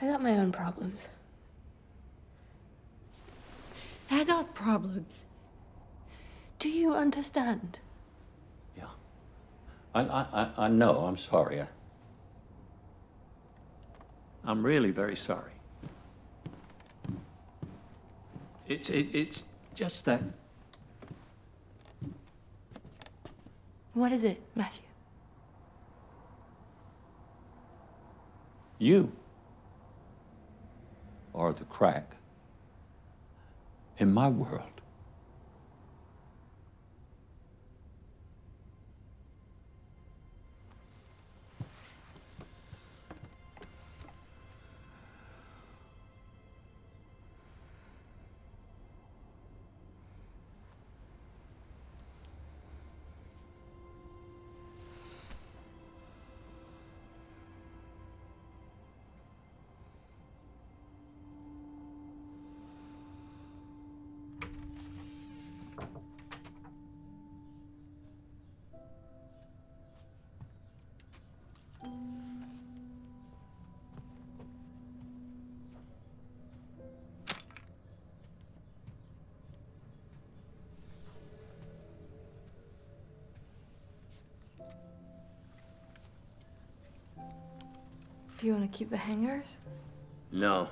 I got my own problems. I got problems. Do you understand? Yeah. I know. I'm sorry. I'm really very sorry. It's just that. What is it, Matthew? You are the crack in my world. Do you want to keep the hangers? No.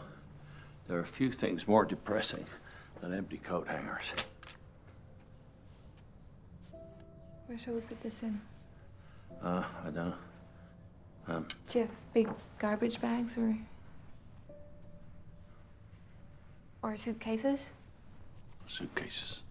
There are few things more depressing than empty coat hangers. Where shall we put this in? I don't know. Do you have big garbage bags or suitcases? Suitcases.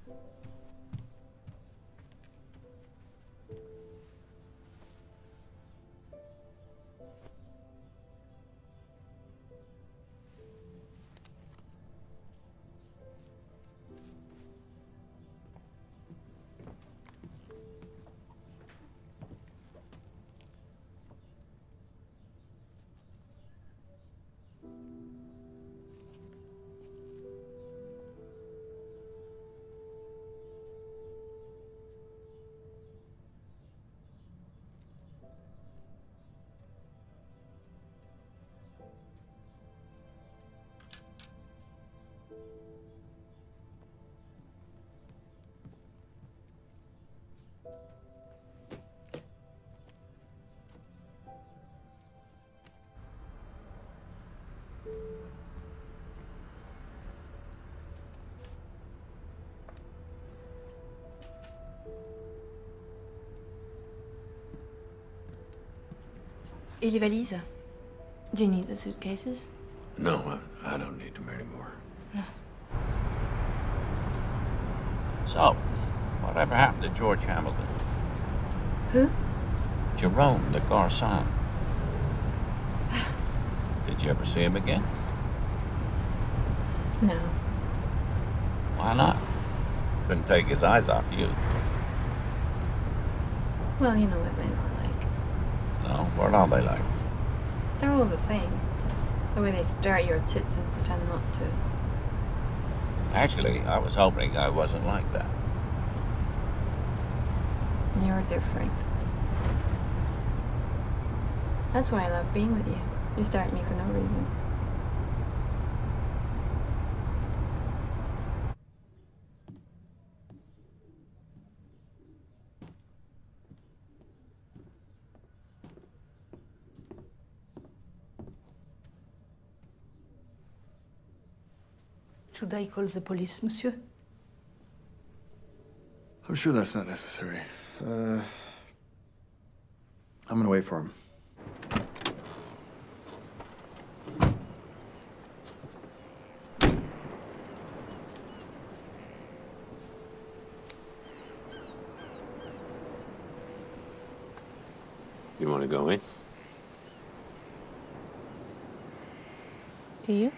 Et les valises? Do you need the suitcases? No, I don't need them anymore. No. So, whatever happened to George Hamilton? Who? Jerome, the garçon. Did you ever see him again? No. Why not? Couldn't take his eyes off you. Well, you know what men are like. No, what are they like? They're all the same. The way they stare at your tits and pretend not to. Actually, I was hoping I wasn't like that. You're different. That's why I love being with you. You stare at me for no reason. Should I call the police, monsieur? I'm sure that's not necessary. I'm gonna wait for him. You want to go in? Do you?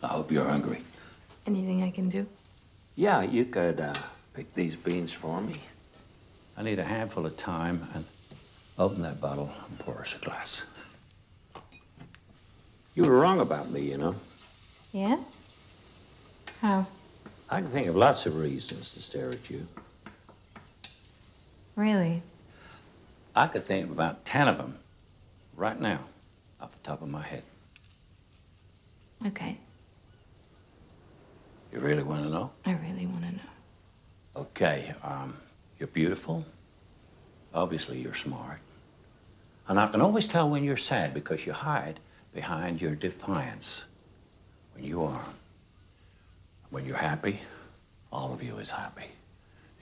I hope you're hungry. Anything I can do? Yeah, you could pick these beans for me. I need a handful of thyme, and open that bottle and pour us a glass. You were wrong about me, you know. Yeah? How? I can think of lots of reasons to stare at you. Really? I could think of about 10 of them right now, off the top of my head. Okay. You really want to know? I really want to know. Okay, you're beautiful. Obviously, you're smart. And I can always tell when you're sad because you hide behind your defiance. When you are. When you're happy, all of you is happy.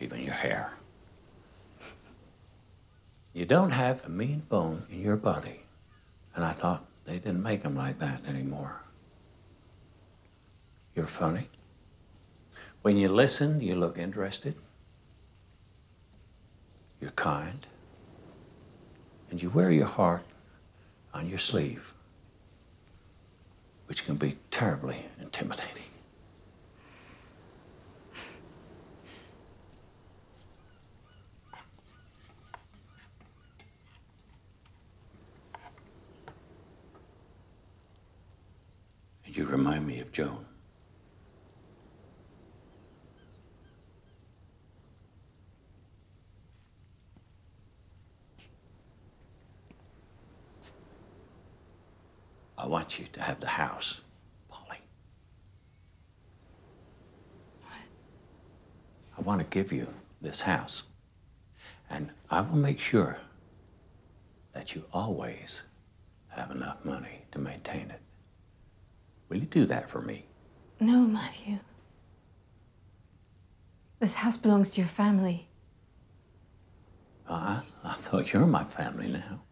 Even your hair. You don't have a mean bone in your body. And I thought they didn't make them like that anymore. You're funny. When you listen, you look interested. You're kind. And you wear your heart on your sleeve, which can be terribly intimidating. And you remind me of Joan. I want you to have the house, Polly. What? I want to give you this house. And I will make sure that you always have enough money to maintain it. Will you do that for me? No, Mathieu. This house belongs to your family. I thought you're my family now.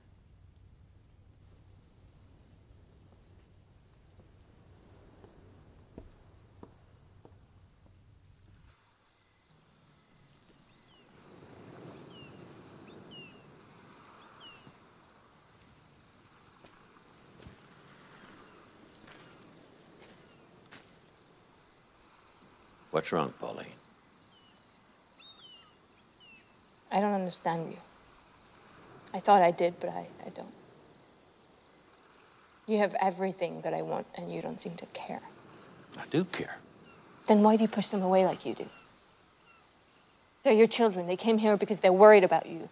What's wrong, Pauline? I don't understand you. I thought I did, but I don't. You have everything that I want, and you don't seem to care. I do care. Then why do you push them away like you do? They're your children. They came here because they're worried about you.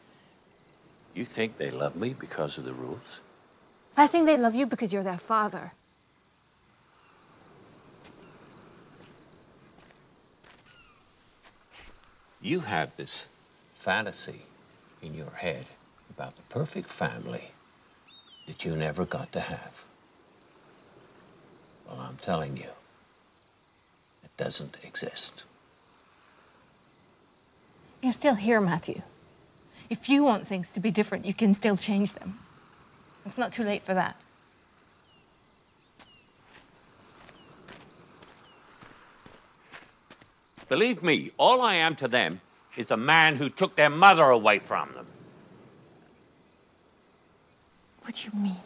You think they love me because of the rules? I think they love you because you're their father. You have this fantasy in your head about the perfect family that you never got to have. Well, I'm telling you, it doesn't exist. You're still here, Matthew. If you want things to be different, you can still change them. It's not too late for that. Believe me, all I am to them is the man who took their mother away from them. What do you mean?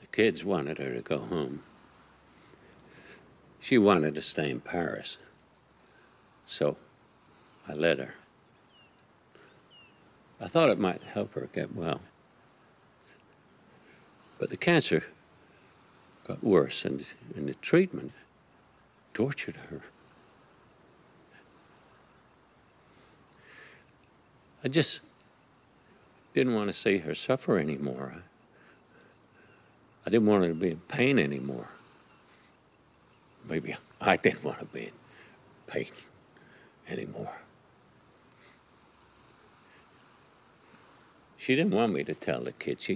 The kids wanted her to go home. She wanted to stay in Paris. So I let her. I thought it might help her get well. But the cancer got worse, and the treatment tortured her. I just didn't want to see her suffer anymore. I didn't want her to be in pain anymore. Maybe I didn't want to be in pain anymore. She didn't want me to tell the kids.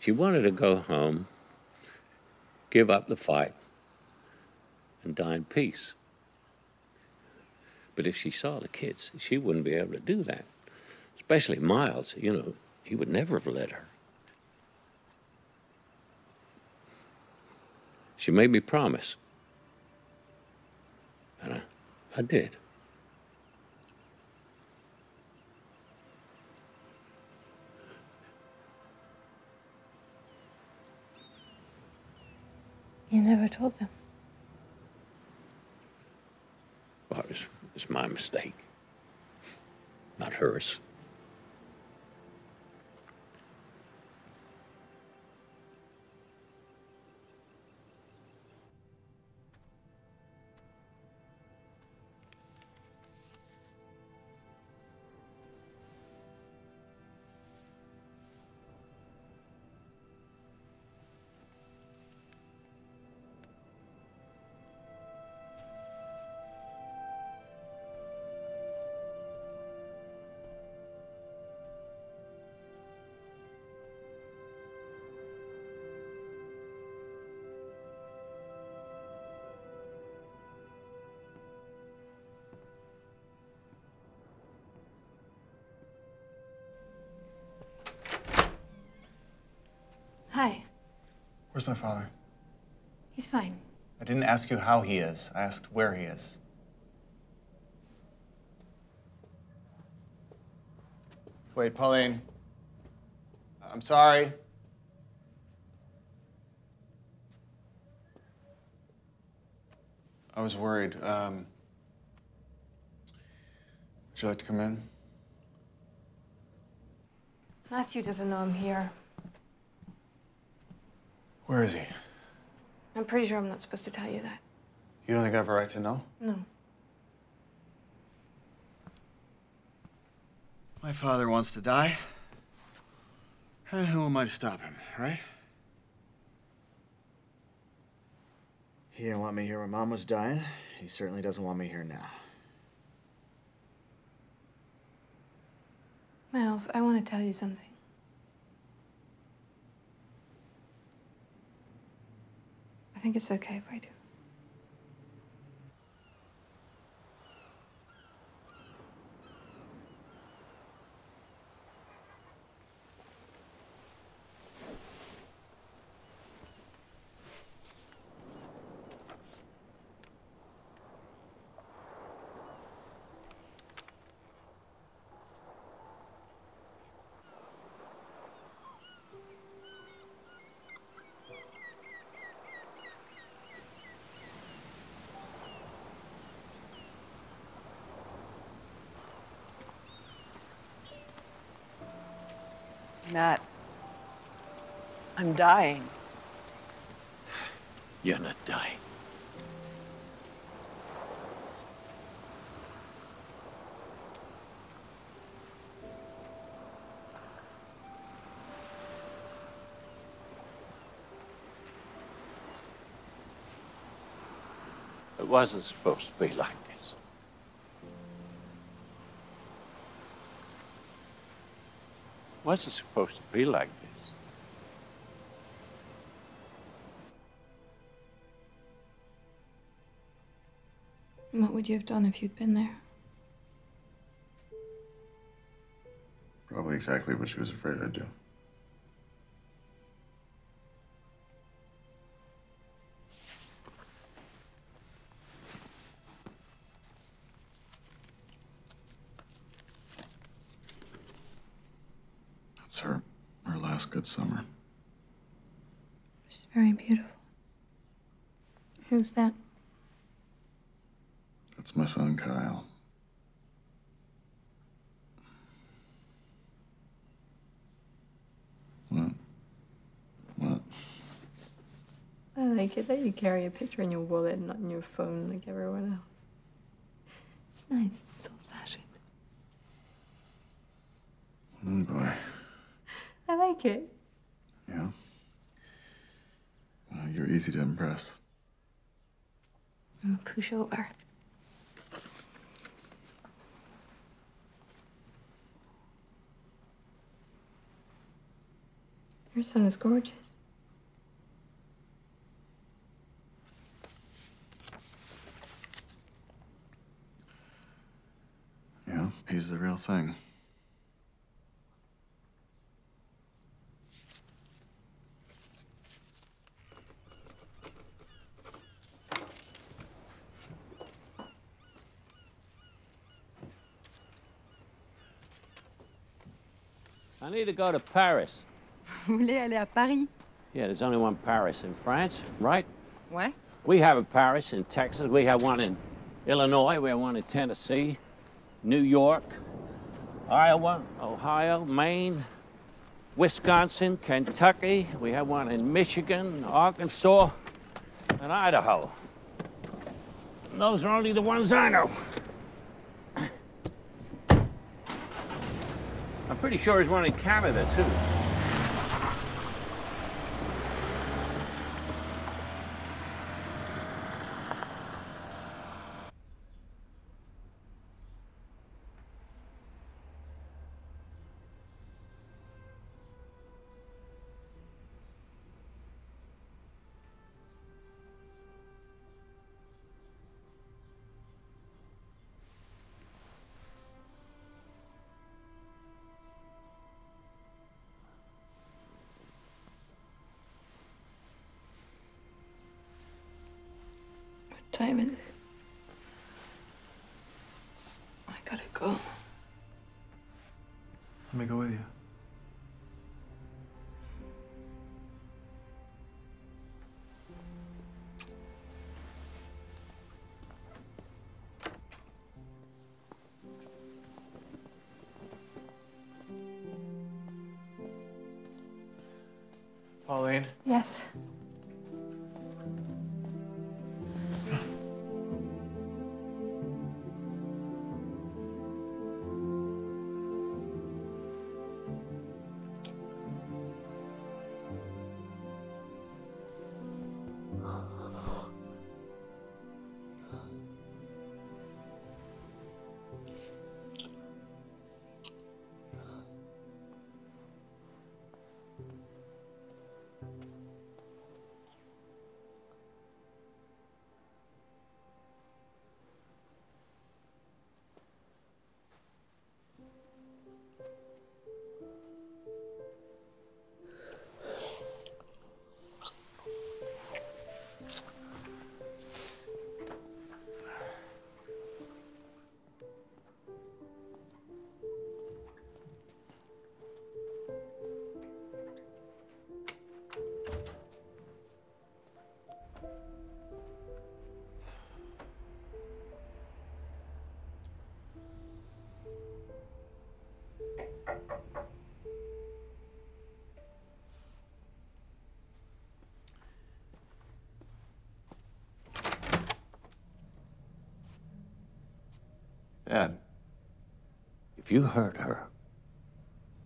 She wanted to go home, give up the fight, and die in peace. But if she saw the kids, she wouldn't be able to do that. Especially Miles, you know, he would never have let her. She made me promise. And I did. You never told them. Well, it was my mistake, not hers. Hi. Where's my father? He's fine. I didn't ask you how he is. I asked where he is. Wait, Pauline. I'm sorry. I was worried. Would you like to come in? Matthew doesn't know I'm here. Where is he? I'm pretty sure I'm not supposed to tell you that. You don't think I have a right to know? No. My father wants to die. And who am I to stop him, right? He didn't want me here when Mom was dying. He certainly doesn't want me here now. Miles, I want to tell you something. I think it's okay if I do. Matt, I'm dying. You're not dying. It wasn't supposed to be like this. It wasn't supposed to be like this. And what would you have done if you'd been there? Probably exactly what she was afraid I'd do. Our last good summer. It was very beautiful. Who's that? That's my son, Kyle. What? What? I like it that you carry a picture in your wallet and not in your phone like everyone else. It's nice. It's old-fashioned. Oh, boy. I like it. Yeah? Well, you're easy to impress. I'll push over. Your son is gorgeous. Yeah, he's the real thing. I need to go to Paris. Vous voulez aller à Paris? Yeah, there's only one Paris in France, right? Ouais. We have a Paris in Texas. We have one in Illinois. We have one in Tennessee, New York, Iowa, Ohio, Maine, Wisconsin, Kentucky. We have one in Michigan, Arkansas, and Idaho. And those are only the ones I know. I'm pretty sure there's one in Canada, too. Time is it? I gotta go. Let me go with you. Pauline? Yes. Dad, if you hurt her,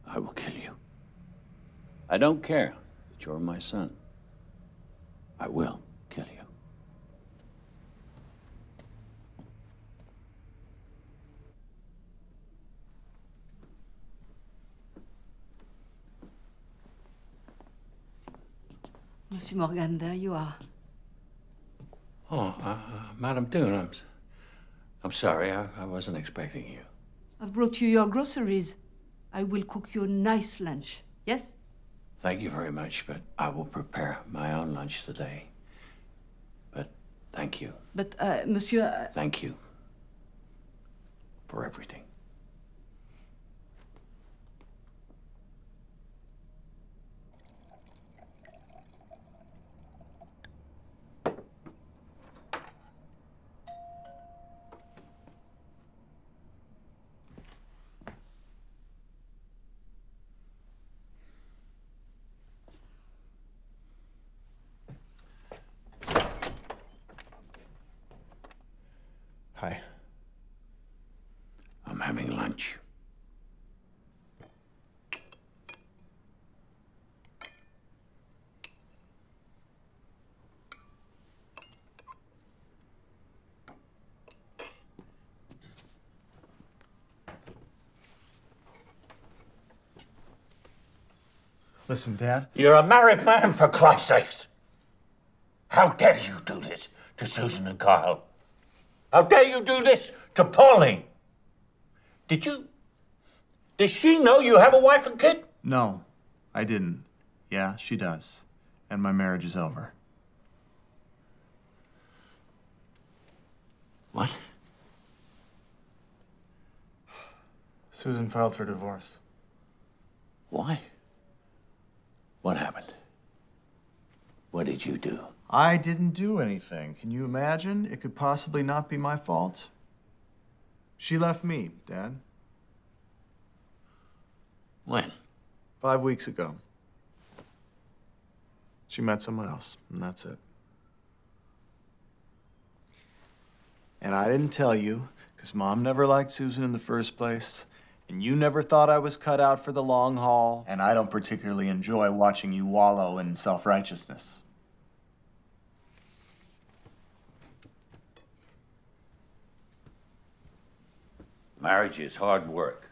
I will kill you. I don't care that you're my son. I will kill you. Monsieur Morgan, there you are. Oh, Madame Dune, I'm sorry. I wasn't expecting you. I've brought you your groceries. I will cook you a nice lunch, yes? Thank you very much, but I will prepare my own lunch today. But thank you. But, Monsieur... Thank you for everything. Listen, Dad. You're a married man, for Christ's sakes. How dare you do this to Susan and Kyle? How dare you do this to Pauline? Does she know you have a wife and kid? No, I didn't. Yeah, she does. And my marriage is over. What? Susan filed for divorce. Why? What happened? What did you do? I didn't do anything. Can you imagine? It could possibly not be my fault. She left me, Dad. When? 5 weeks ago. She met someone else, and that's it. And I didn't tell you, because Mom never liked Susan in the first place. And you never thought I was cut out for the long haul. And I don't particularly enjoy watching you wallow in self-righteousness. Marriage is hard work.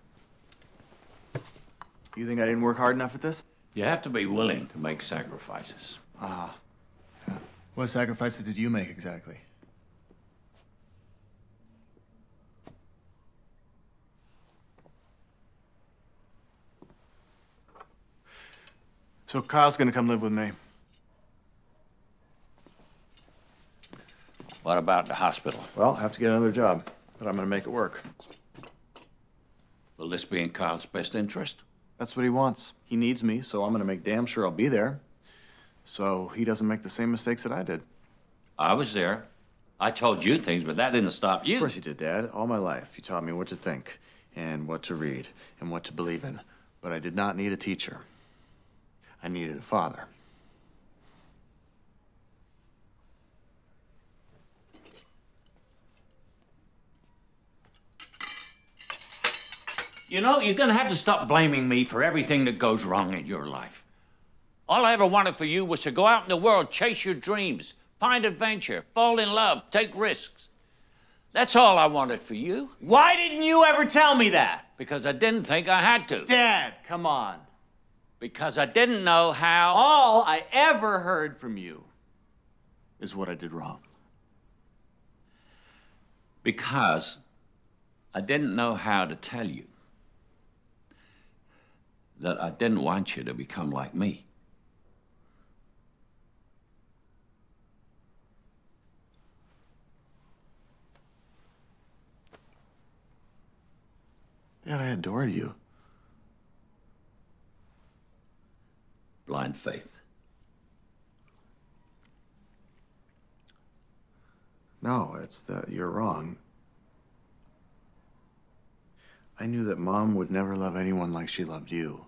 You think I didn't work hard enough at this? You have to be willing to make sacrifices. Ah. Yeah. What sacrifices did you make exactly? So Kyle's gonna come live with me. What about the hospital? Well, I'll have to get another job, but I'm gonna make it work. Will this be in Kyle's best interest? That's what he wants. He needs me, so I'm gonna make damn sure I'll be there, so he doesn't make the same mistakes that I did. I was there. I told you things, but that didn't stop you. Of course you did, Dad. All my life, you taught me what to think, and what to read, and what to believe in. But I did not need a teacher. I needed a father. You know, you're gonna have to stop blaming me for everything that goes wrong in your life. All I ever wanted for you was to go out in the world, chase your dreams, find adventure, fall in love, take risks. That's all I wanted for you. Why didn't you ever tell me that? Because I didn't think I had to. Dad, come on. Because I didn't know how... All I ever heard from you is what I did wrong. Because I didn't know how to tell you that I didn't want you to become like me. Dad, I adored you. Blind faith. No, it's that you're wrong. I knew that Mom would never love anyone like she loved you,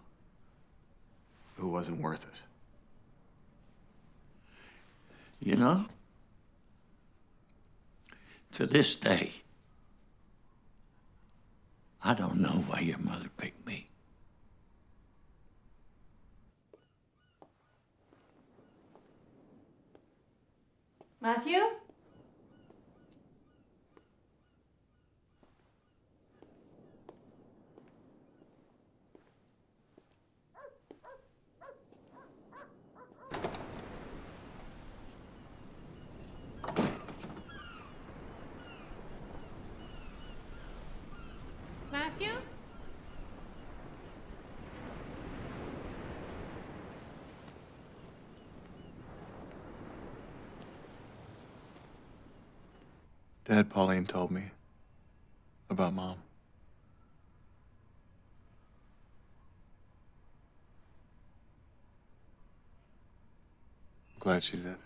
who wasn't worth it. You know, to this day, I don't know why your mother picked me. Mathieu? Mathieu? Dad, Pauline told me about Mom. I'm glad she did.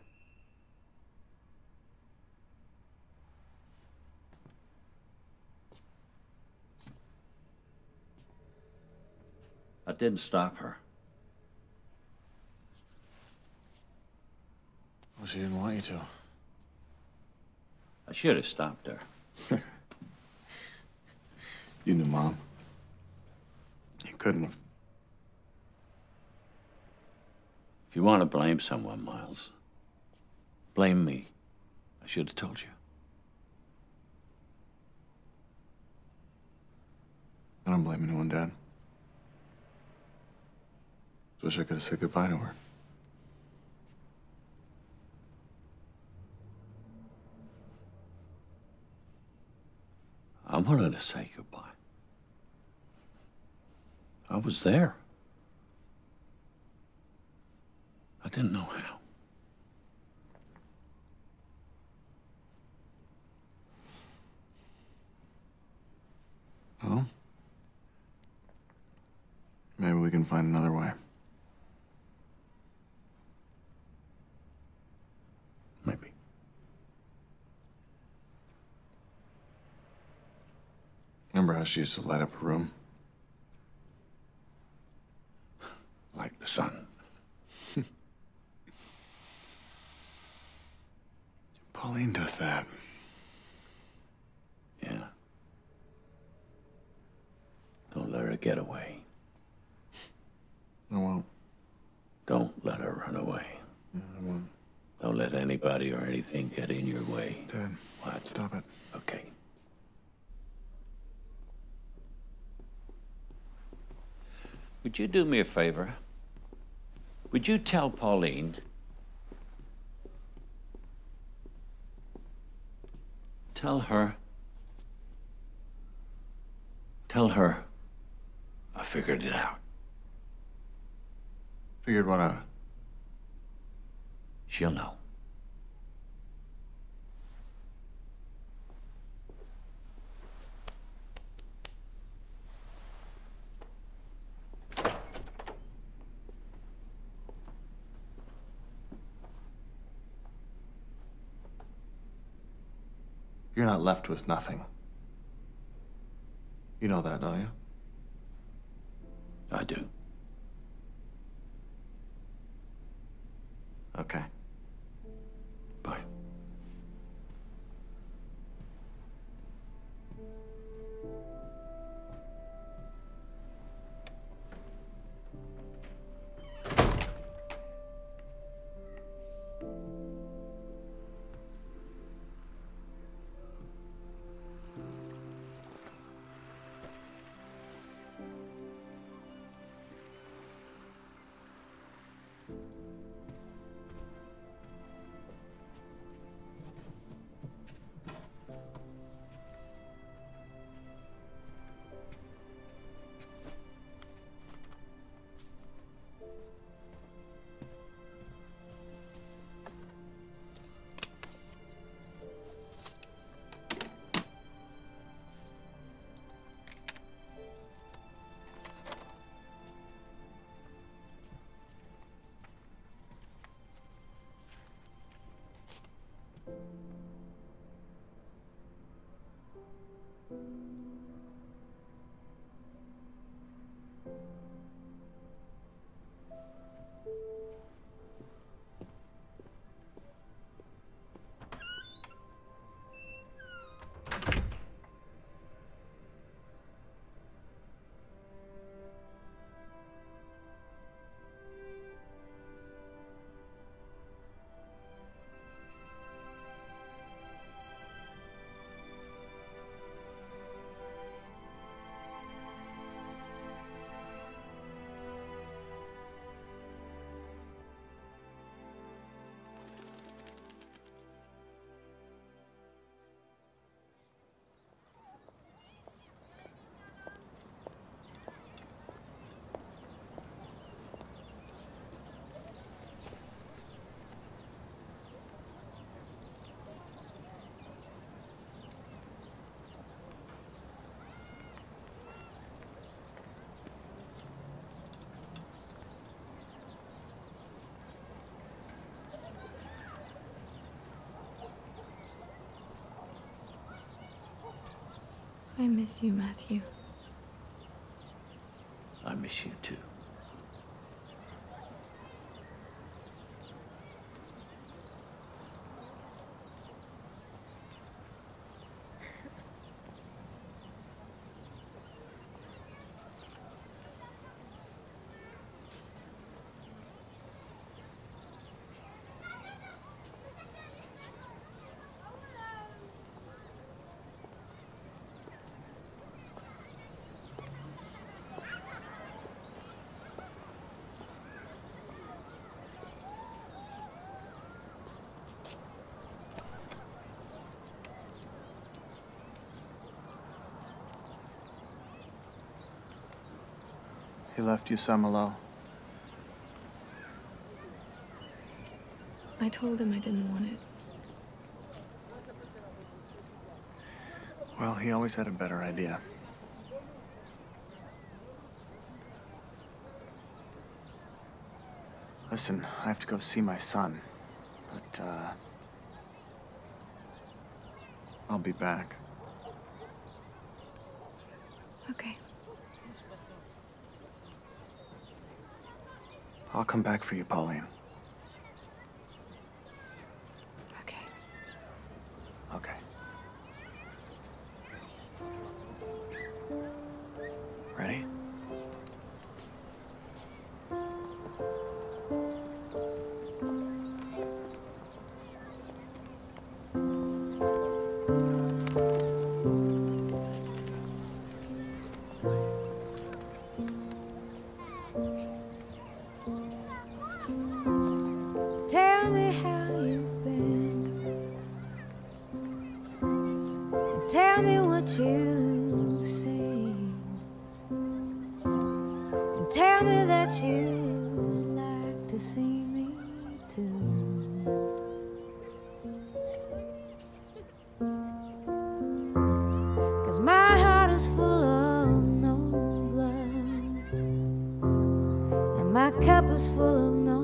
I didn't stop her. Well, she didn't want you to. I should have stopped her. You knew Mom. You couldn't have. If you want to blame someone, Miles, blame me. I should have told you. I don't blame anyone, Dad. I wish I could have said goodbye to her. I wanted to say goodbye. I was there. I didn't know how. Well, maybe we can find another way. Maybe. Remember how she used to light up her room? Like the sun. Pauline does that. Yeah. Don't let her get away. I won't. Don't let her run away. Yeah, I won't. Don't let anybody or anything get in your way. Dad, what? Stop it. Okay. Would you do me a favor? Would you tell Pauline? Tell her I figured it out. Figured what out? She'll know. You're not left with nothing. You know that, don't you? I do. Okay. Bye. I miss you, Mathieu. I miss you too. He left you, San Malo. I told him I didn't want it. Well, he always had a better idea. Listen, I have to go see my son, but, I'll be back. Okay. I'll come back for you, Pauline. Okay. Okay. Ready? Full of no